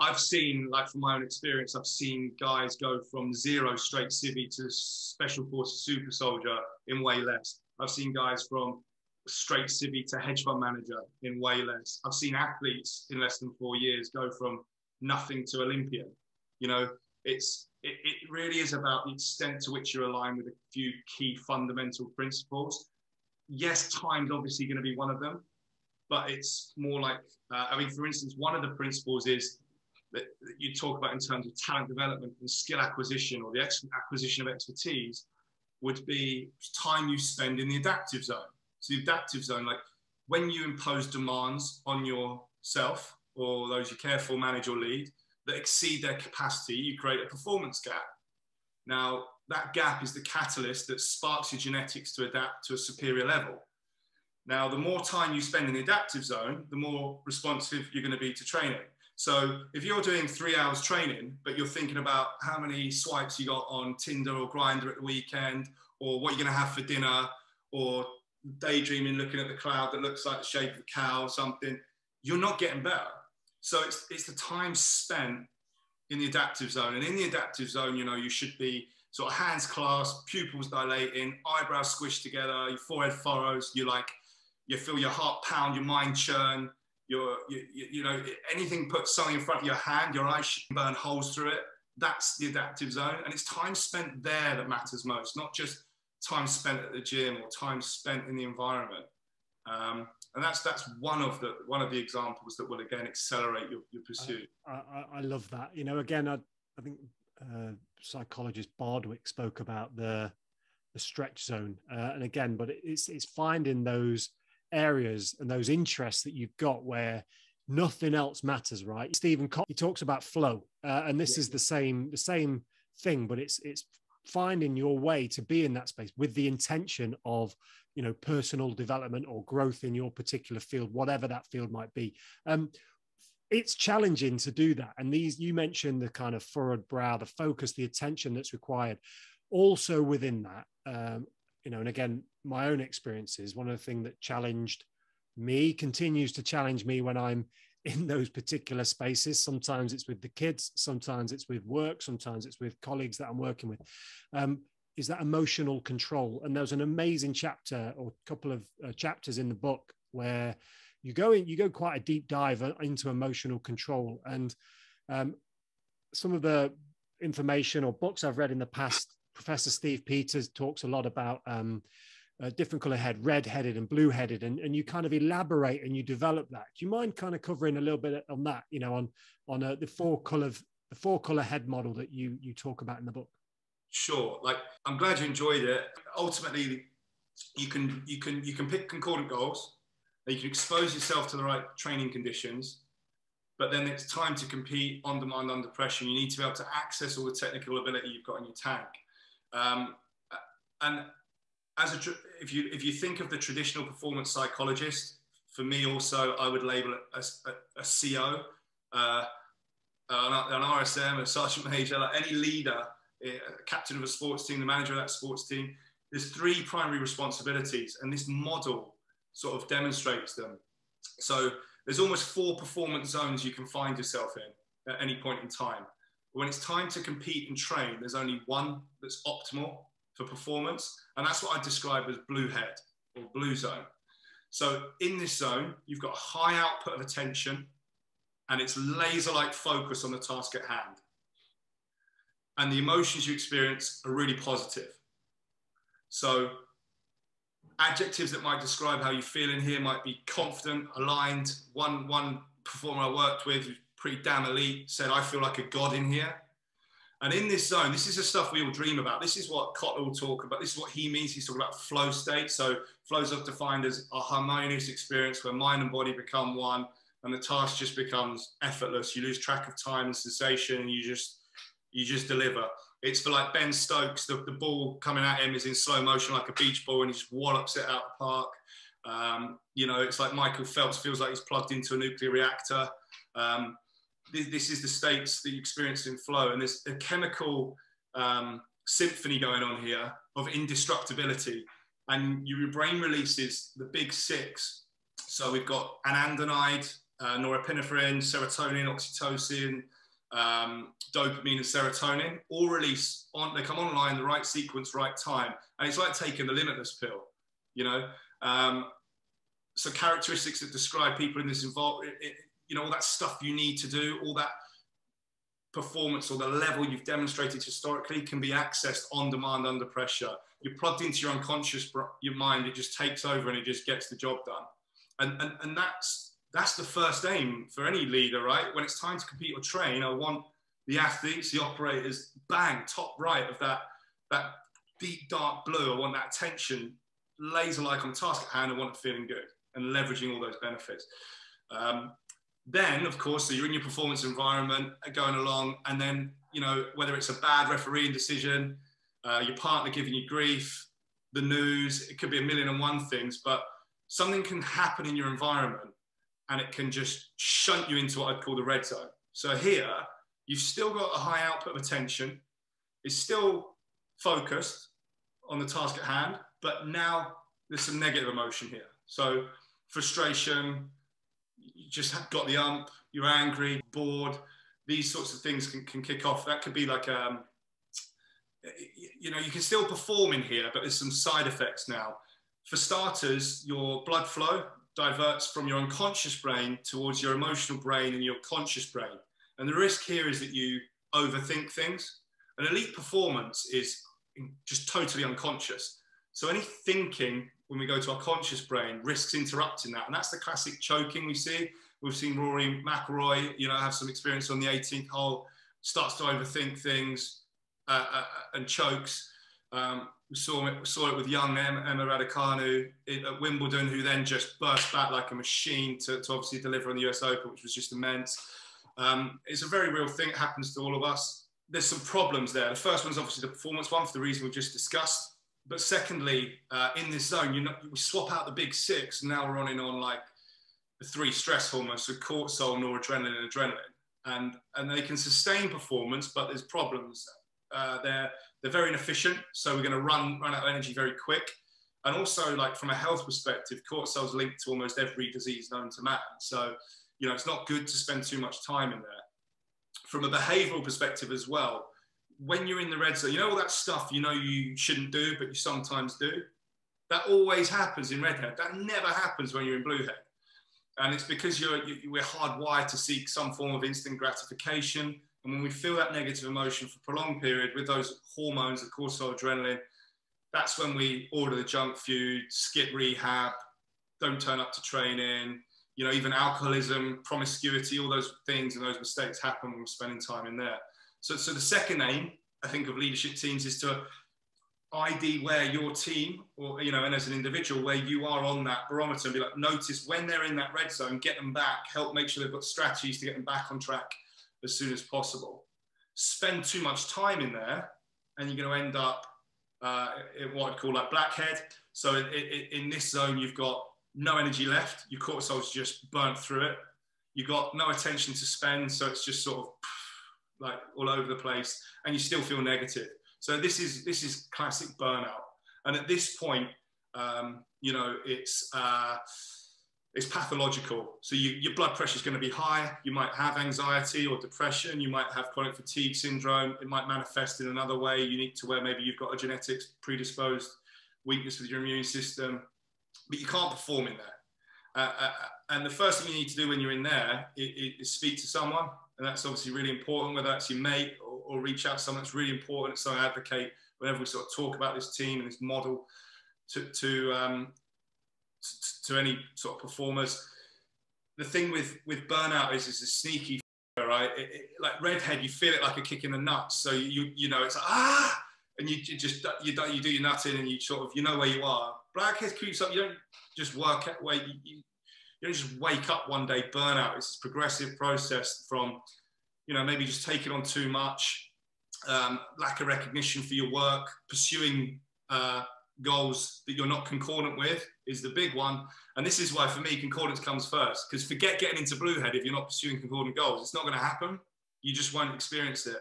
I've seen, like from my own experience, I've seen guys go from zero straight civvy to special forces super soldier in way less. I've seen guys from straight civvy to hedge fund manager in way less. I've seen athletes in less than four years go from nothing to Olympian. You know, it's it, it really is about the extent to which you're aligned with a few key fundamental principles. Yes, time's obviously going to be one of them, but it's more like, uh, I mean, for instance, one of the principles is that you talk about in terms of talent development and skill acquisition, or the ex acquisition of expertise, would be time you spend in the adaptive zone. So the adaptive zone, like when you impose demands on yourself or those you care for, manage or lead, that exceed their capacity, you create a performance gap. Now, that gap is the catalyst that sparks your genetics to adapt to a superior level. Now, the more time you spend in the adaptive zone, the more responsive you're going to be to training. So if you're doing three hours training, but you're thinking about how many swipes you got on Tinder or Grindr at the weekend, or what you're going to have for dinner, or daydreaming, looking at the cloud that looks like the shape of a cow or something, you're not getting better. So it's, it's the time spent in the adaptive zone. And in the adaptive zone, you know, you should be sort of hands clasped, pupils dilating, eyebrows squished together, your forehead furrows, you like, you feel your heart pound, your mind churn, Your, you, you know, anything put something in front of your hand, your eyes should burn holes through it. That's the adaptive zone. And it's time spent there that matters most, not just time spent at the gym or time spent in the environment. Um, and that's, that's one of the, one of the examples that will, again, accelerate your, your pursuit. I, I, I love that. You know, again, I, I think uh, psychologist Bardwick spoke about the, the stretch zone. Uh, and again, but it's, it's finding those areas and those interests that you've got where nothing else matters, right? Stephen Cotton, he talks about flow, uh, and this yeah. is the same the same thing, but it's it's finding your way to be in that space with the intention of, you know, personal development or growth in your particular field, whatever that field might be. Um, it's challenging to do that, and these, you mentioned the kind of furrowed brow, the focus, the attention that's required. Also within that, um, you know, and again, my own experiences, one of the things that challenged me, continues to challenge me when I'm in those particular spaces. Sometimes it's with the kids, sometimes it's with work, sometimes it's with colleagues that I'm working with, um, is that emotional control. And there's an amazing chapter or couple of uh, chapters in the book where you go in, you go quite a deep dive into emotional control. And um, some of the information or books I've read in the past, Professor Steve Peters talks a lot about um, uh, different color head, red-headed and blue-headed, and, and you kind of elaborate and you develop that. Do you mind kind of covering a little bit on that, you know, on, on uh, the four color, the four color head model that you, you talk about in the book? Sure. Like, I'm glad you enjoyed it. Ultimately, you can, you can, you can pick concordant goals, and you can expose yourself to the right training conditions, but then it's time to compete on demand, under pressure. You need to be able to access all the technical ability you've got in your tank. Um, and as a, if you if you think of the traditional performance psychologist, for me also, I would label it a, a, a C O, uh, an R S M, a sergeant major, like any leader, a captain of a sports team, the manager of that sports team. There's three primary responsibilities, and this model sort of demonstrates them. So there's almost four performance zones you can find yourself in at any point in time. When it's time to compete and train, there's only one that's optimal for performance, and that's what I describe as blue head or blue zone. So in this zone, you've got a high output of attention, and it's laser-like focus on the task at hand. And the emotions you experience are really positive. So adjectives that might describe how you feel in here might be confident, aligned. One, one performer I worked with, pretty damn elite, said, I feel like a god in here. And in this zone, this is the stuff we all dream about. This is what Kotler will talk about. This is what he means. He's talking about flow state. So flows are defined as a harmonious experience where mind and body become one, and the task just becomes effortless. You lose track of time and sensation, and you just, you just deliver. It's for like Ben Stokes, the, the ball coming at him is in slow motion like a beach ball and he just wallops it out the park. Um, you know, it's like Michael Phelps feels like he's plugged into a nuclear reactor. Um, this, this is the states that you experience in flow, and there's a chemical um, symphony going on here of indestructibility, and your brain releases the big six. So we've got anandamide, uh, norepinephrine, serotonin, oxytocin, um, dopamine and serotonin, all release on, they come online in the right sequence, right time. And it's like taking the limitless pill, you know? Um, so characteristics that describe people in this involvement, you know, all that stuff you need to do, all that performance or the level you've demonstrated historically can be accessed on demand under pressure. You're plugged into your unconscious, your mind, it just takes over and it just gets the job done. And, and, and that's, that's the first aim for any leader, right? When it's time to compete or train, I want the athletes, the operators, bang, top right of that, that deep dark blue. I want that attention laser-like on task at hand. I want it feeling good and leveraging all those benefits. Um, then, of course, so you're in your performance environment going along, and then, you know, whether it's a bad refereeing decision, uh, your partner giving you grief, the news, it could be a million and one things, but something can happen in your environment and it can just shunt you into what I'd call the red zone. So here, you've still got a high output of attention. It's still focused on the task at hand, but now there's some negative emotion here. So frustration, you just got the ump, you're angry, bored. These sorts of things can, can kick off. That could be like, um, you know, you can still perform in here, but there's some side effects now. For starters, your blood flow diverts from your unconscious brain towards your emotional brain and your conscious brain. And the risk here is that you overthink things. An elite performance is just totally unconscious. So any thinking when we go to our conscious brain risks interrupting that. And that's the classic choking we see. We've seen Rory McIlroy, you know, have some experience on the eighteenth hole, starts to overthink things uh, uh, and chokes. Um, we saw it, we saw it with young Emma Raducanu at Wimbledon, who then just burst back like a machine to, to obviously deliver on the U S Open, which was just immense. Um, it's a very real thing. It happens to all of us. There's some problems there. The first one's obviously the performance one for the reason we've just discussed. But secondly, uh, in this zone, you know, we swap out the big six, and now we're running on like the three stress hormones, so cortisol, noradrenaline, and adrenaline. And, and they can sustain performance, but there's problems. Uh, they're, they're very inefficient, so we're going to run, run out of energy very quick. And also, like, from a health perspective, cortisol is linked to almost every disease known to man. So, you know, it's not good to spend too much time in there. From a behavioural perspective as well, when you're in the red zone, you know all that stuff you know you shouldn't do, but you sometimes do? That always happens in redhead. That never happens when you're in bluehead. And it's because you're, you, we're hardwired to seek some form of instant gratification. And when we feel that negative emotion for a prolonged period with those hormones, the cortisol, adrenaline, that's when we order the junk food, skip rehab, don't turn up to training, you know, even alcoholism, promiscuity, all those things and those mistakes happen when we're spending time in there. So, so the second aim, I think, of leadership teams is to I D where your team or, you know, and as an individual where you are on that barometer and be like, notice when they're in that red zone, get them back, help make sure they've got strategies to get them back on track as soon as possible. Spend too much time in there and you're going to end up uh, in what I'd call like blackhead. So in, in, in this zone, you've got no energy left. Your cortisol's just burnt through it. You've got no attention to spend. So it's just sort of like all over the place and you still feel negative. So this is, this is classic burnout. And at this point, um, you know, it's, uh, it's pathological. So you, your blood pressure is going to be high. You might have anxiety or depression. You might have chronic fatigue syndrome. It might manifest in another way unique to where maybe you've got a genetic predisposed weakness with your immune system, but you can't perform in there. Uh, uh, and the first thing you need to do when you're in there is, is speak to someone. And that's obviously really important, whether that's your mate or, or reach out to someone. That's really important. It's something I advocate whenever we sort of talk about this team and this model to, to, um, to, to any sort of performers. The thing with, with burnout is it's a sneaky, right? It, it, like redhead, you feel it like a kick in the nuts. So you, you know, it's like, ah, and you, you just, you, you do your nutting and you sort of, you know where you are. Blackhead creeps up. You don't just work out where you, you You don't just wake up one day, burnout. It's this progressive process from, you know, maybe just taking on too much, um, lack of recognition for your work, pursuing uh, goals that you're not concordant with is the big one. And this is why, for me, concordance comes first, because forget getting into Bluehead if you're not pursuing concordant goals. It's not going to happen. You just won't experience it.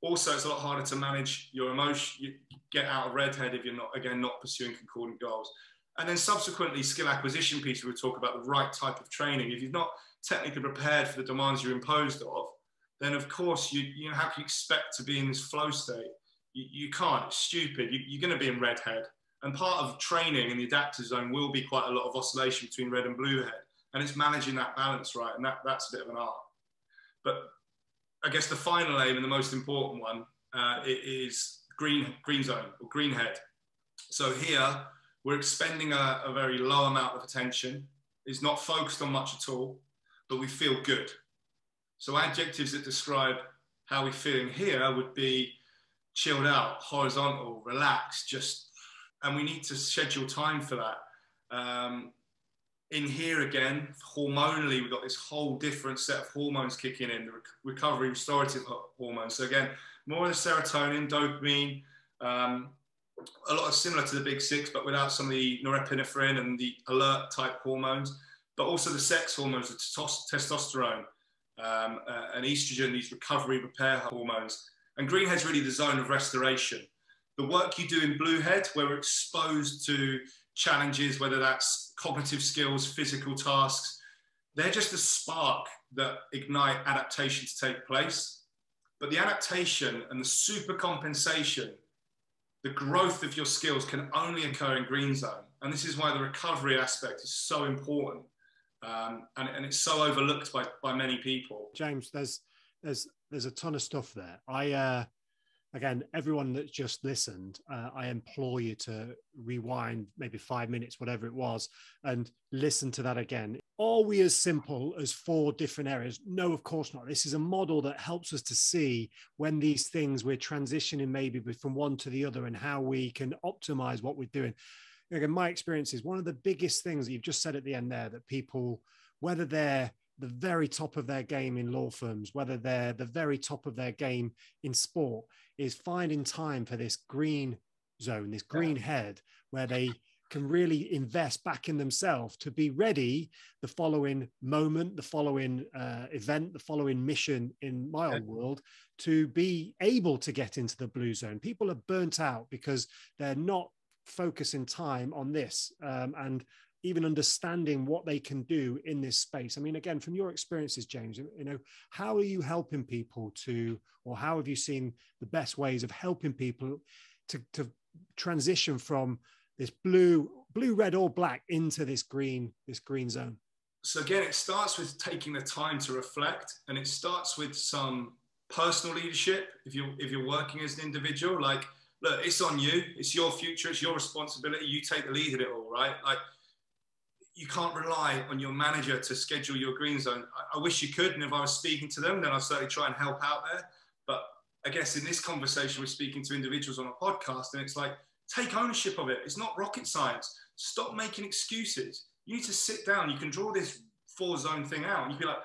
Also, it's a lot harder to manage your emotion. You get out of redhead if you're not, again, not pursuing concordant goals. And then subsequently, skill acquisition piece, we would talk about the right type of training. If you're not technically prepared for the demands you're imposed of, then of course, you, you know, how can you expect to be in this flow state? You, you can't, it's stupid. You, you're gonna be in redhead. And part of training in the adaptive zone will be quite a lot of oscillation between red and blue head. And it's managing that balance, right? And that, that's a bit of an art. But I guess the final aim and the most important one uh, is green, green zone or green head. So here we're expending a, a very low amount of attention. It's not focused on much at all, but we feel good. So adjectives that describe how we're feeling here would be chilled out, horizontal, relaxed, just, and we need to schedule time for that. Um, in here again, hormonally, we've got this whole different set of hormones kicking in, the rec recovery, restorative hormones. So again, more of the serotonin, dopamine, um, a lot of similar to the big six, but without some of the norepinephrine and the alert type hormones, but also the sex hormones, the testosterone um, uh, and estrogen, these recovery, repair hormones. And greenhead's really the zone of restoration. The work you do in bluehead, where we're exposed to challenges, whether that's cognitive skills, physical tasks, they're just a spark that ignite adaptation to take place. But the adaptation and the super compensation, the growth of your skills can only occur in green zone. And this is why the recovery aspect is so important. Um, and, and it's so overlooked by, by many people. James, there's, there's, there's a ton of stuff there. I, uh... Again, everyone that's just listened, uh, I implore you to rewind maybe five minutes, whatever it was, and listen to that again. Are we as simple as four different areas? No, of course not. This is a model that helps us to see when these things we're transitioning maybe from one to the other and how we can optimize what we're doing. Again, my experience is one of the biggest things that you've just said at the end there, that people, whether they're the very top of their game in law firms, whether they're the very top of their game in sport, is finding time for this green zone, this green head, where they can really invest back in themselves to be ready the following moment, the following uh, event, the following mission in my old world, to be able to get into the blue zone. People are burnt out because they're not focusing time on this um, and even understanding what they can do in this space. I mean, again, from your experiences, James, you know, how are you helping people to, or how have you seen the best ways of helping people to, to transition from this blue, blue, red, or black into this green, this green zone? So again, it starts with taking the time to reflect, and it starts with some personal leadership. If you're, if you're working as an individual, like, look, it's on you, it's your future, it's your responsibility, you take the lead in it all, right? Like, you can't rely on your manager to schedule your green zone. I, I wish you could, and if I was speaking to them, then I'd certainly try and help out there. But I guess in this conversation, we're speaking to individuals on a podcast, and it's like, take ownership of it. It's not rocket science. Stop making excuses. You need to sit down. You can draw this four zone thing out. You'd be like,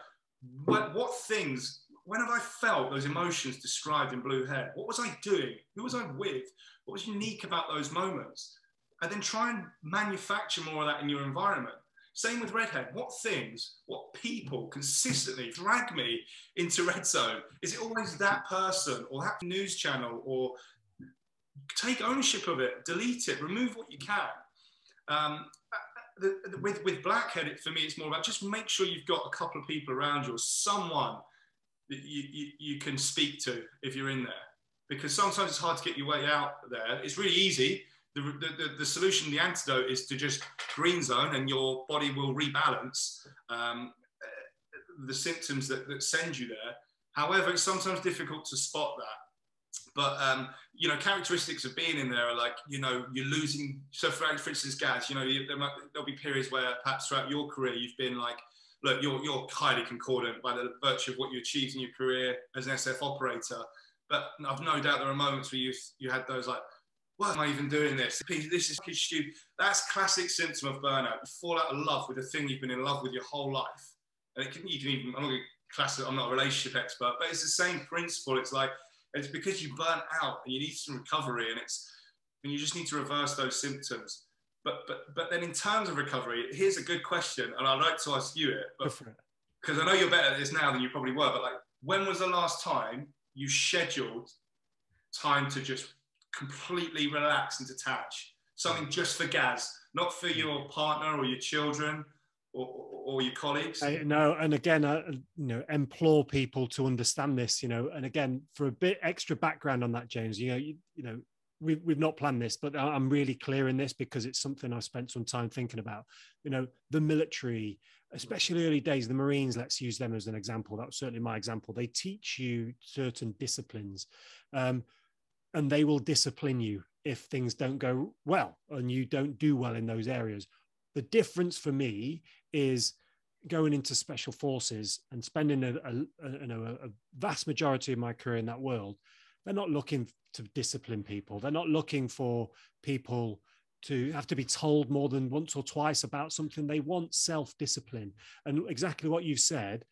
what, what things, when have I felt those emotions described in blue hair? What was I doing? Who was I with? What was unique about those moments? And then try and manufacture more of that in your environment. Same with redhead. What things, what people consistently drag me into red zone? Is it always that person or that news channel? Or take ownership of it, delete it, remove what you can. Um, the, the, with, with blackhead, it, for me, it's more about just make sure you've got a couple of people around you or someone that you, you, you can speak to if you're in there. Because sometimes it's hard to get your way out there. It's really easy. The, the, the solution, the antidote, is to just green zone, and your body will rebalance um, the symptoms that, that send you there. However, it's sometimes difficult to spot that. But, um, you know, characteristics of being in there are like, you know, you're losing. So, for, for instance, Gaz, you know, you, there might, there'll be periods where perhaps throughout your career you've been like, look, you're, you're highly concordant by the virtue of what you achieved in your career as an S F operator. But I've no doubt there are moments where you you had those like, why am I even doing this? This is stupid. That's classic symptom of burnout. You fall out of love with a thing you've been in love with your whole life. And it can, you can even, I'm not going to class it, I'm not a relationship expert, but it's the same principle. It's like, It's because you burn out and you need some recovery, and it's and you just need to reverse those symptoms. But but but then in terms of recovery, here's a good question, and I'd like to ask you it, because I know you're better at this now than you probably were. But like, when was the last time you scheduled time to just completely relax and detach? Something just for Gaz, not for your partner or your children or, or, or your colleagues. I, no, and again, I you know implore people to understand this. You know, and again, for a bit extra background on that, James. You know, you, you know. We've, we've not planned this, but I'm really clear in this because it's something I've spent some time thinking about. You know, the military, especially early days, the Marines, let's use them as an example. That was certainly my example. They teach you certain disciplines, um, and they will discipline you if things don't go well and you don't do well in those areas. The difference for me is going into special forces and spending a, a, a, you know, a vast majority of my career in that world. They're not looking to discipline people. They're not looking for people to have to be told more than once or twice about something. They want self-discipline. And exactly what you've said,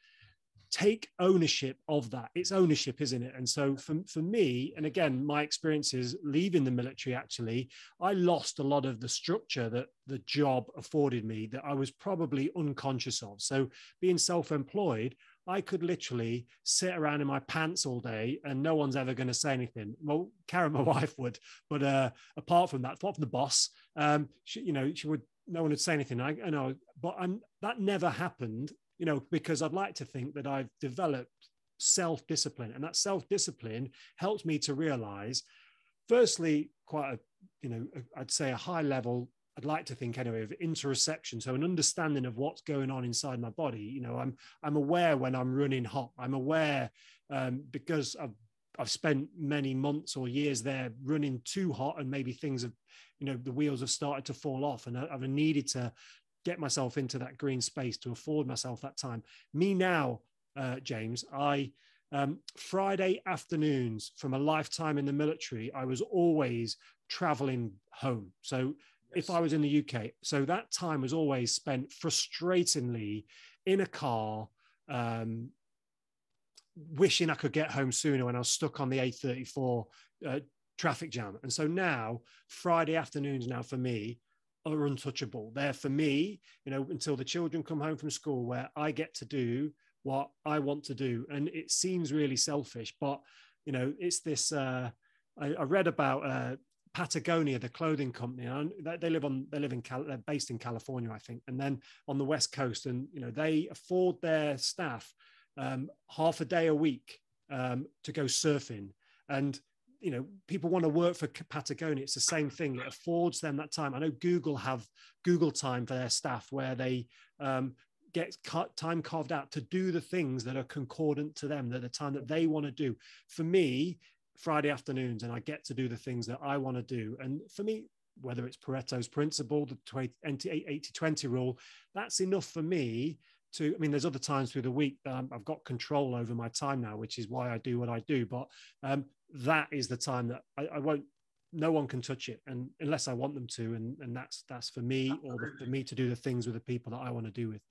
take ownership of that. It's ownership, isn't it? And so for, for me, and again, my experiences leaving the military, actually, I lost a lot of the structure that the job afforded me that I was probably unconscious of. So being self-employed, I could literally sit around in my pants all day and no one's ever going to say anything. Well, Karen, my wife, would, but uh, apart from that, apart from the boss, um, she, you know, she would, no one would say anything. I, I know, but I'm, that never happened, you know, because I'd like to think that I've developed self-discipline, and that self-discipline helped me to realize, firstly, quite a, you know, I'd say a high level, I'd like to think anyway, of interoception. So an understanding of what's going on inside my body. You know, I'm, I'm aware when I'm running hot. I'm aware um, because I've, I've spent many months or years there running too hot, and maybe things have, you know, the wheels have started to fall off, and I, I've needed to get myself into that green space to afford myself that time. Me now, uh, James, I, um, Friday afternoons from a lifetime in the military, I was always traveling home. So if I was in the U K. So that time was always spent frustratingly in a car, um, wishing I could get home sooner when I was stuck on the A thirty-four uh, traffic jam. And so now Friday afternoons now for me are untouchable. They're for me, you know, until the children come home from school, where I get to do what I want to do. And it seems really selfish, but, you know, it's this, uh, I, I read about, uh, Patagonia, the clothing company, and they live on. They live in. Cal- they're based in California, I think, and then on the West Coast. And you know, they afford their staff um, half a day a week um, to go surfing. And you know, people want to work for Patagonia. It's the same thing. It affords them that time. I know Google have Google time for their staff, where they um, get time carved out to do the things that are concordant to them, that the time that they want to do. For me, Friday afternoons, and I get to do the things that I want to do. And for me, whether it's Pareto's principle, the eighty twenty rule, that's enough for me to, I mean, there's other times through the week that um, I've got control over my time now, which is why I do what I do. But um, that is the time that I, I won't, no one can touch it, and unless I want them to. And, and that's, that's for me, Absolutely. or the, for me to do the things with the people that I want to do with.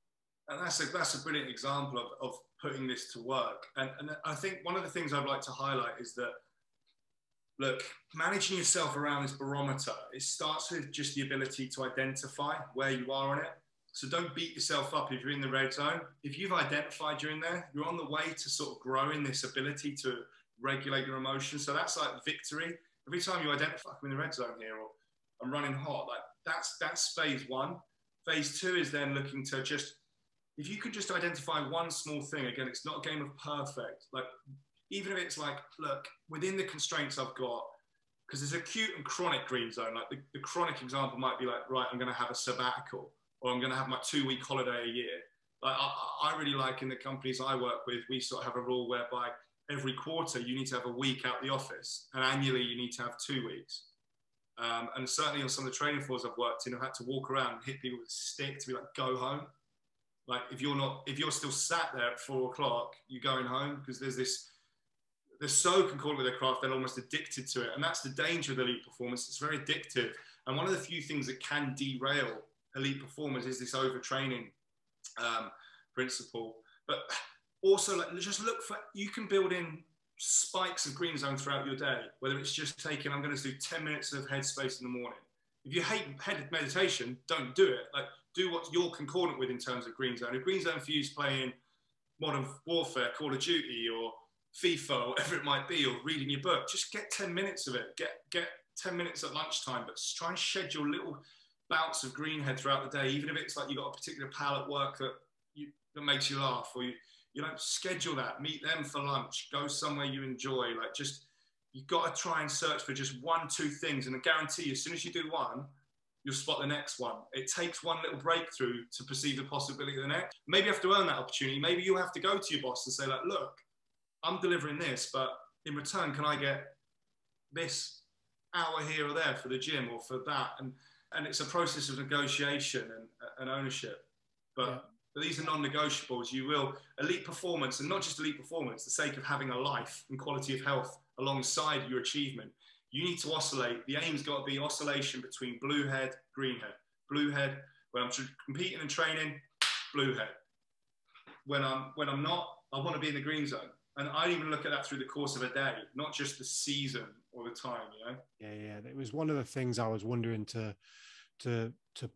And that's a, that's a brilliant example of, of putting this to work. And, and I think one of the things I'd like to highlight is that, look, managing yourself around this barometer, it starts with just the ability to identify where you are on it. So don't beat yourself up if you're in the red zone. If you've identified you're in there, you're on the way to sort of growing this ability to regulate your emotions. So that's like victory. Every time you identify, I'm in the red zone here, or I'm running hot, like that's, that's phase one. Phase two is then looking to just, if you could just identify one small thing, again, it's not a game of perfect, like, even if it's like, look, within the constraints I've got, because there's acute and chronic green zone, like the, the chronic example might be like, right, I'm going to have a sabbatical, or I'm going to have my two week holiday a year. Like I, I really like in the companies I work with, we sort of have a rule whereby every quarter you need to have a week out the office, and annually you need to have two weeks. Um, and certainly on some of the training floors I've worked in, I've had to walk around and hit people with a stick to be like, go home. Like if you're not, if you're still sat there at four o'clock, you're going home, because there's this, they're so concordant with their craft, they're almost addicted to it. And that's the danger of elite performance. It's very addictive. And one of the few things that can derail elite performance is this overtraining um, principle. But also, like, just look for, you can build in spikes of green zone throughout your day, whether it's just taking, I'm going to do ten minutes of Headspace in the morning. If you hate head meditation, don't do it. Like, do what you're concordant with in terms of green zone. If green zone for you is playing Modern Warfare, Call of Duty, or FIFA, or whatever it might be, or reading your book, just get ten minutes of it. Get, get ten minutes at lunchtime, but try and shed your little bouts of greenhead throughout the day, even if it's like you've got a particular pal at work that, you, that makes you laugh, or you, you know, schedule that, meet them for lunch, go somewhere you enjoy. Like, just, you've got to try and search for just one, two things, and I guarantee you, as soon as you do one, you'll spot the next one. It takes one little breakthrough to perceive the possibility of the next. Maybe you have to earn that opportunity. Maybe you have to go to your boss and say, like, look, I'm delivering this, but in return, can I get this hour here or there for the gym or for that? And, and it's a process of negotiation and, and ownership. But, yeah. but these are non-negotiables. You will, elite performance, and not just elite performance, the sake of having a life and quality of health alongside your achievement. You need to oscillate. The aim's got to be oscillation between blue head, green head. Blue head, when I'm competing and training, blue head. When I'm, when I'm not, I want to be in the green zone. And I even look at that through the course of a day, not just the season or the time, you know? Yeah, yeah. It was one of the things I was wondering to to to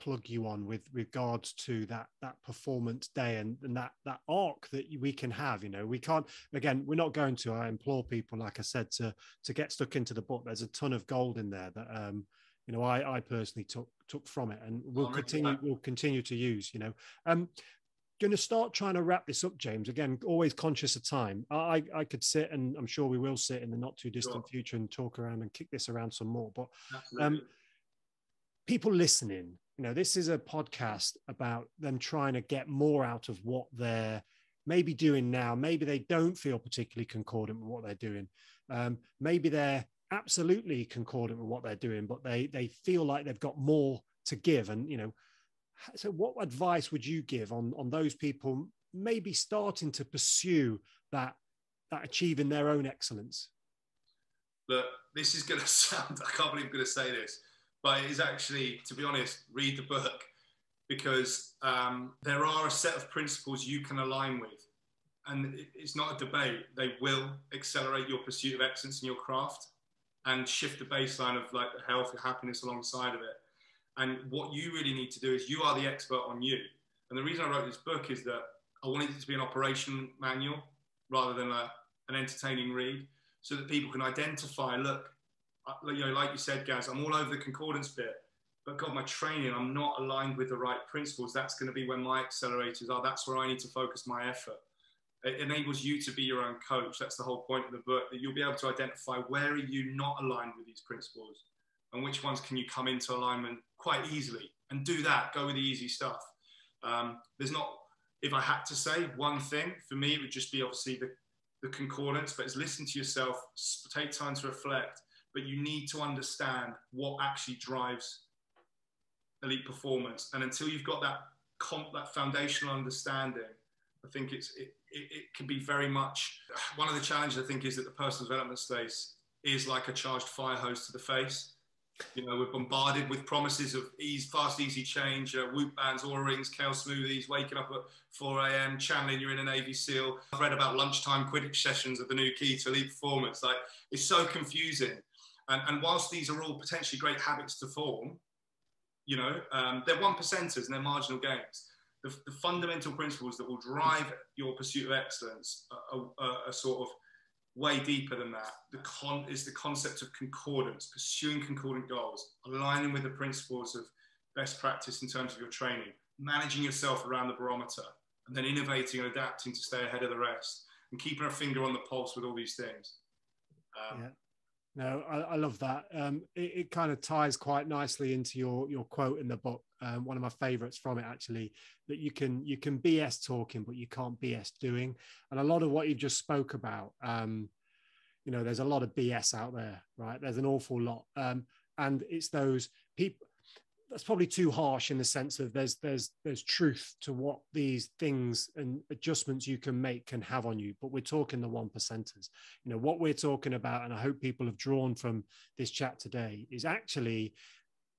plug you on with regards to that that performance day and, and that that arc that we can have. You know, we can't, again, we're not going to, I implore people, like I said, to to get stuck into the book. There's a ton of gold in there that um you know I I personally took took from it, and we'll continue we'll continue to use, you know. Um going to start trying to wrap this up, James, again, always conscious of time. I, I could sit, and I'm sure we will sit in the not too distant sure. future and talk around and kick this around some more, but um, people listening, you know, this is a podcast about them trying to get more out of what they're maybe doing now. Maybe they don't feel particularly concordant with what they're doing. Um, maybe they're absolutely concordant with what they're doing, but they, they feel like they've got more to give. And, you know, so what advice would you give on, on those people maybe starting to pursue that, that achieving their own excellence? Look, this is going to sound, I can't believe I'm going to say this, but it is actually, to be honest, read the book, because um, there are a set of principles you can align with. And it, it's not a debate. They will accelerate your pursuit of excellence in your craft and shift the baseline of like the health and happiness alongside of it. And what you really need to do is, you are the expert on you. And the reason I wrote this book is that I wanted it to be an operation manual rather than a, an entertaining read, so that people can identify, look, you know, like you said, Gaz, I'm all over the concordance bit, but God, my training, I'm not aligned with the right principles. That's going to be where my accelerators are. That's where I need to focus my effort. It enables you to be your own coach. That's the whole point of the book, that you'll be able to identify where are you not aligned with these principles, and which ones can you come into alignment quite easily, and do that, go with the easy stuff. Um, there's not, if I had to say one thing, for me, it would just be obviously the, the concordance, but it's listen to yourself, take time to reflect, but you need to understand what actually drives elite performance. And until you've got that, comp, that foundational understanding, I think it's, it, it, it can be very much, one of the challenges I think is that the personal development space is like a charged fire hose to the face. You know, we're bombarded with promises of ease, fast, easy change, uh, whoop bands, aura rings, kale smoothies, waking up at four A M, channeling you're in a Navy SEAL. I've read about lunchtime Quidditch sessions are the new key to elite performance. Like, it's so confusing. And, and whilst these are all potentially great habits to form, you know, um, they're one percenters and they're marginal gains. The, the fundamental principles that will drive your pursuit of excellence are, are, are sort of way deeper than that. The con is the concept of concordance, pursuing concordant goals, aligning with the principles of best practice in terms of your training, managing yourself around the barometer, and then innovating and adapting to stay ahead of the rest, and keeping a finger on the pulse with all these things. Um, yeah. No, I, I love that. Um, it, it kind of ties quite nicely into your your quote in the book. Um, one of my favourites from it, actually, that you can you can B S talking, but you can't B S doing. And a lot of what you just spoke about, um, you know, there's a lot of B S out there, right? There's an awful lot, um, and it's those people. That's probably too harsh in the sense of there's there's there's truth to what these things and adjustments you can make can have on you, but we're talking the one percenters. You know, what we're talking about, and I hope people have drawn from this chat today, is actually,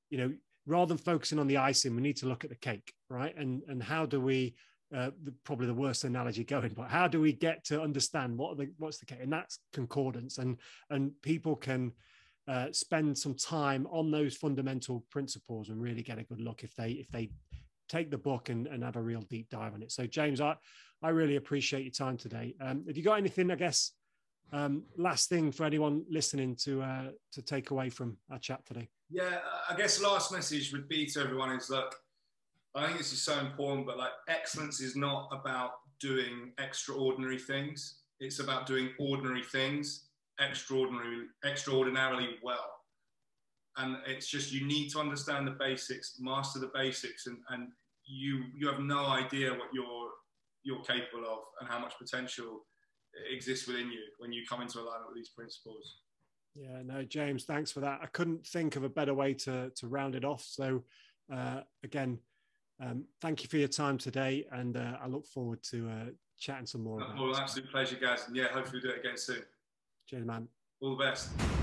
you know, rather than focusing on the icing, we need to look at the cake, right? And and how do we uh, the, probably the worst analogy going, but how do we get to understand what are the, what's the case? And that's concordance. And, and people can uh, spend some time on those fundamental principles and really get a good look if they, if they take the book and, and have a real deep dive on it. So James, I, I really appreciate your time today. Um, have you got anything, I guess, um, last thing for anyone listening to, uh, to take away from our chat today? Yeah, I guess last message would be to everyone is, look, I think this is so important, but like excellence is not about doing extraordinary things. It's about doing ordinary things extraordinarily, extraordinarily well. And it's just, you need to understand the basics, master the basics, and, and you you have no idea what you're, you're capable of and how much potential exists within you when you come into alignment with these principles. Yeah, no, James, thanks for that. I couldn't think of a better way to, to round it off. So uh, again, um, thank you for your time today. And uh, I look forward to uh, chatting some more. Oh, about absolute it. Pleasure, guys. And yeah, hopefully we'll do it again soon. Cheers, man. All the best.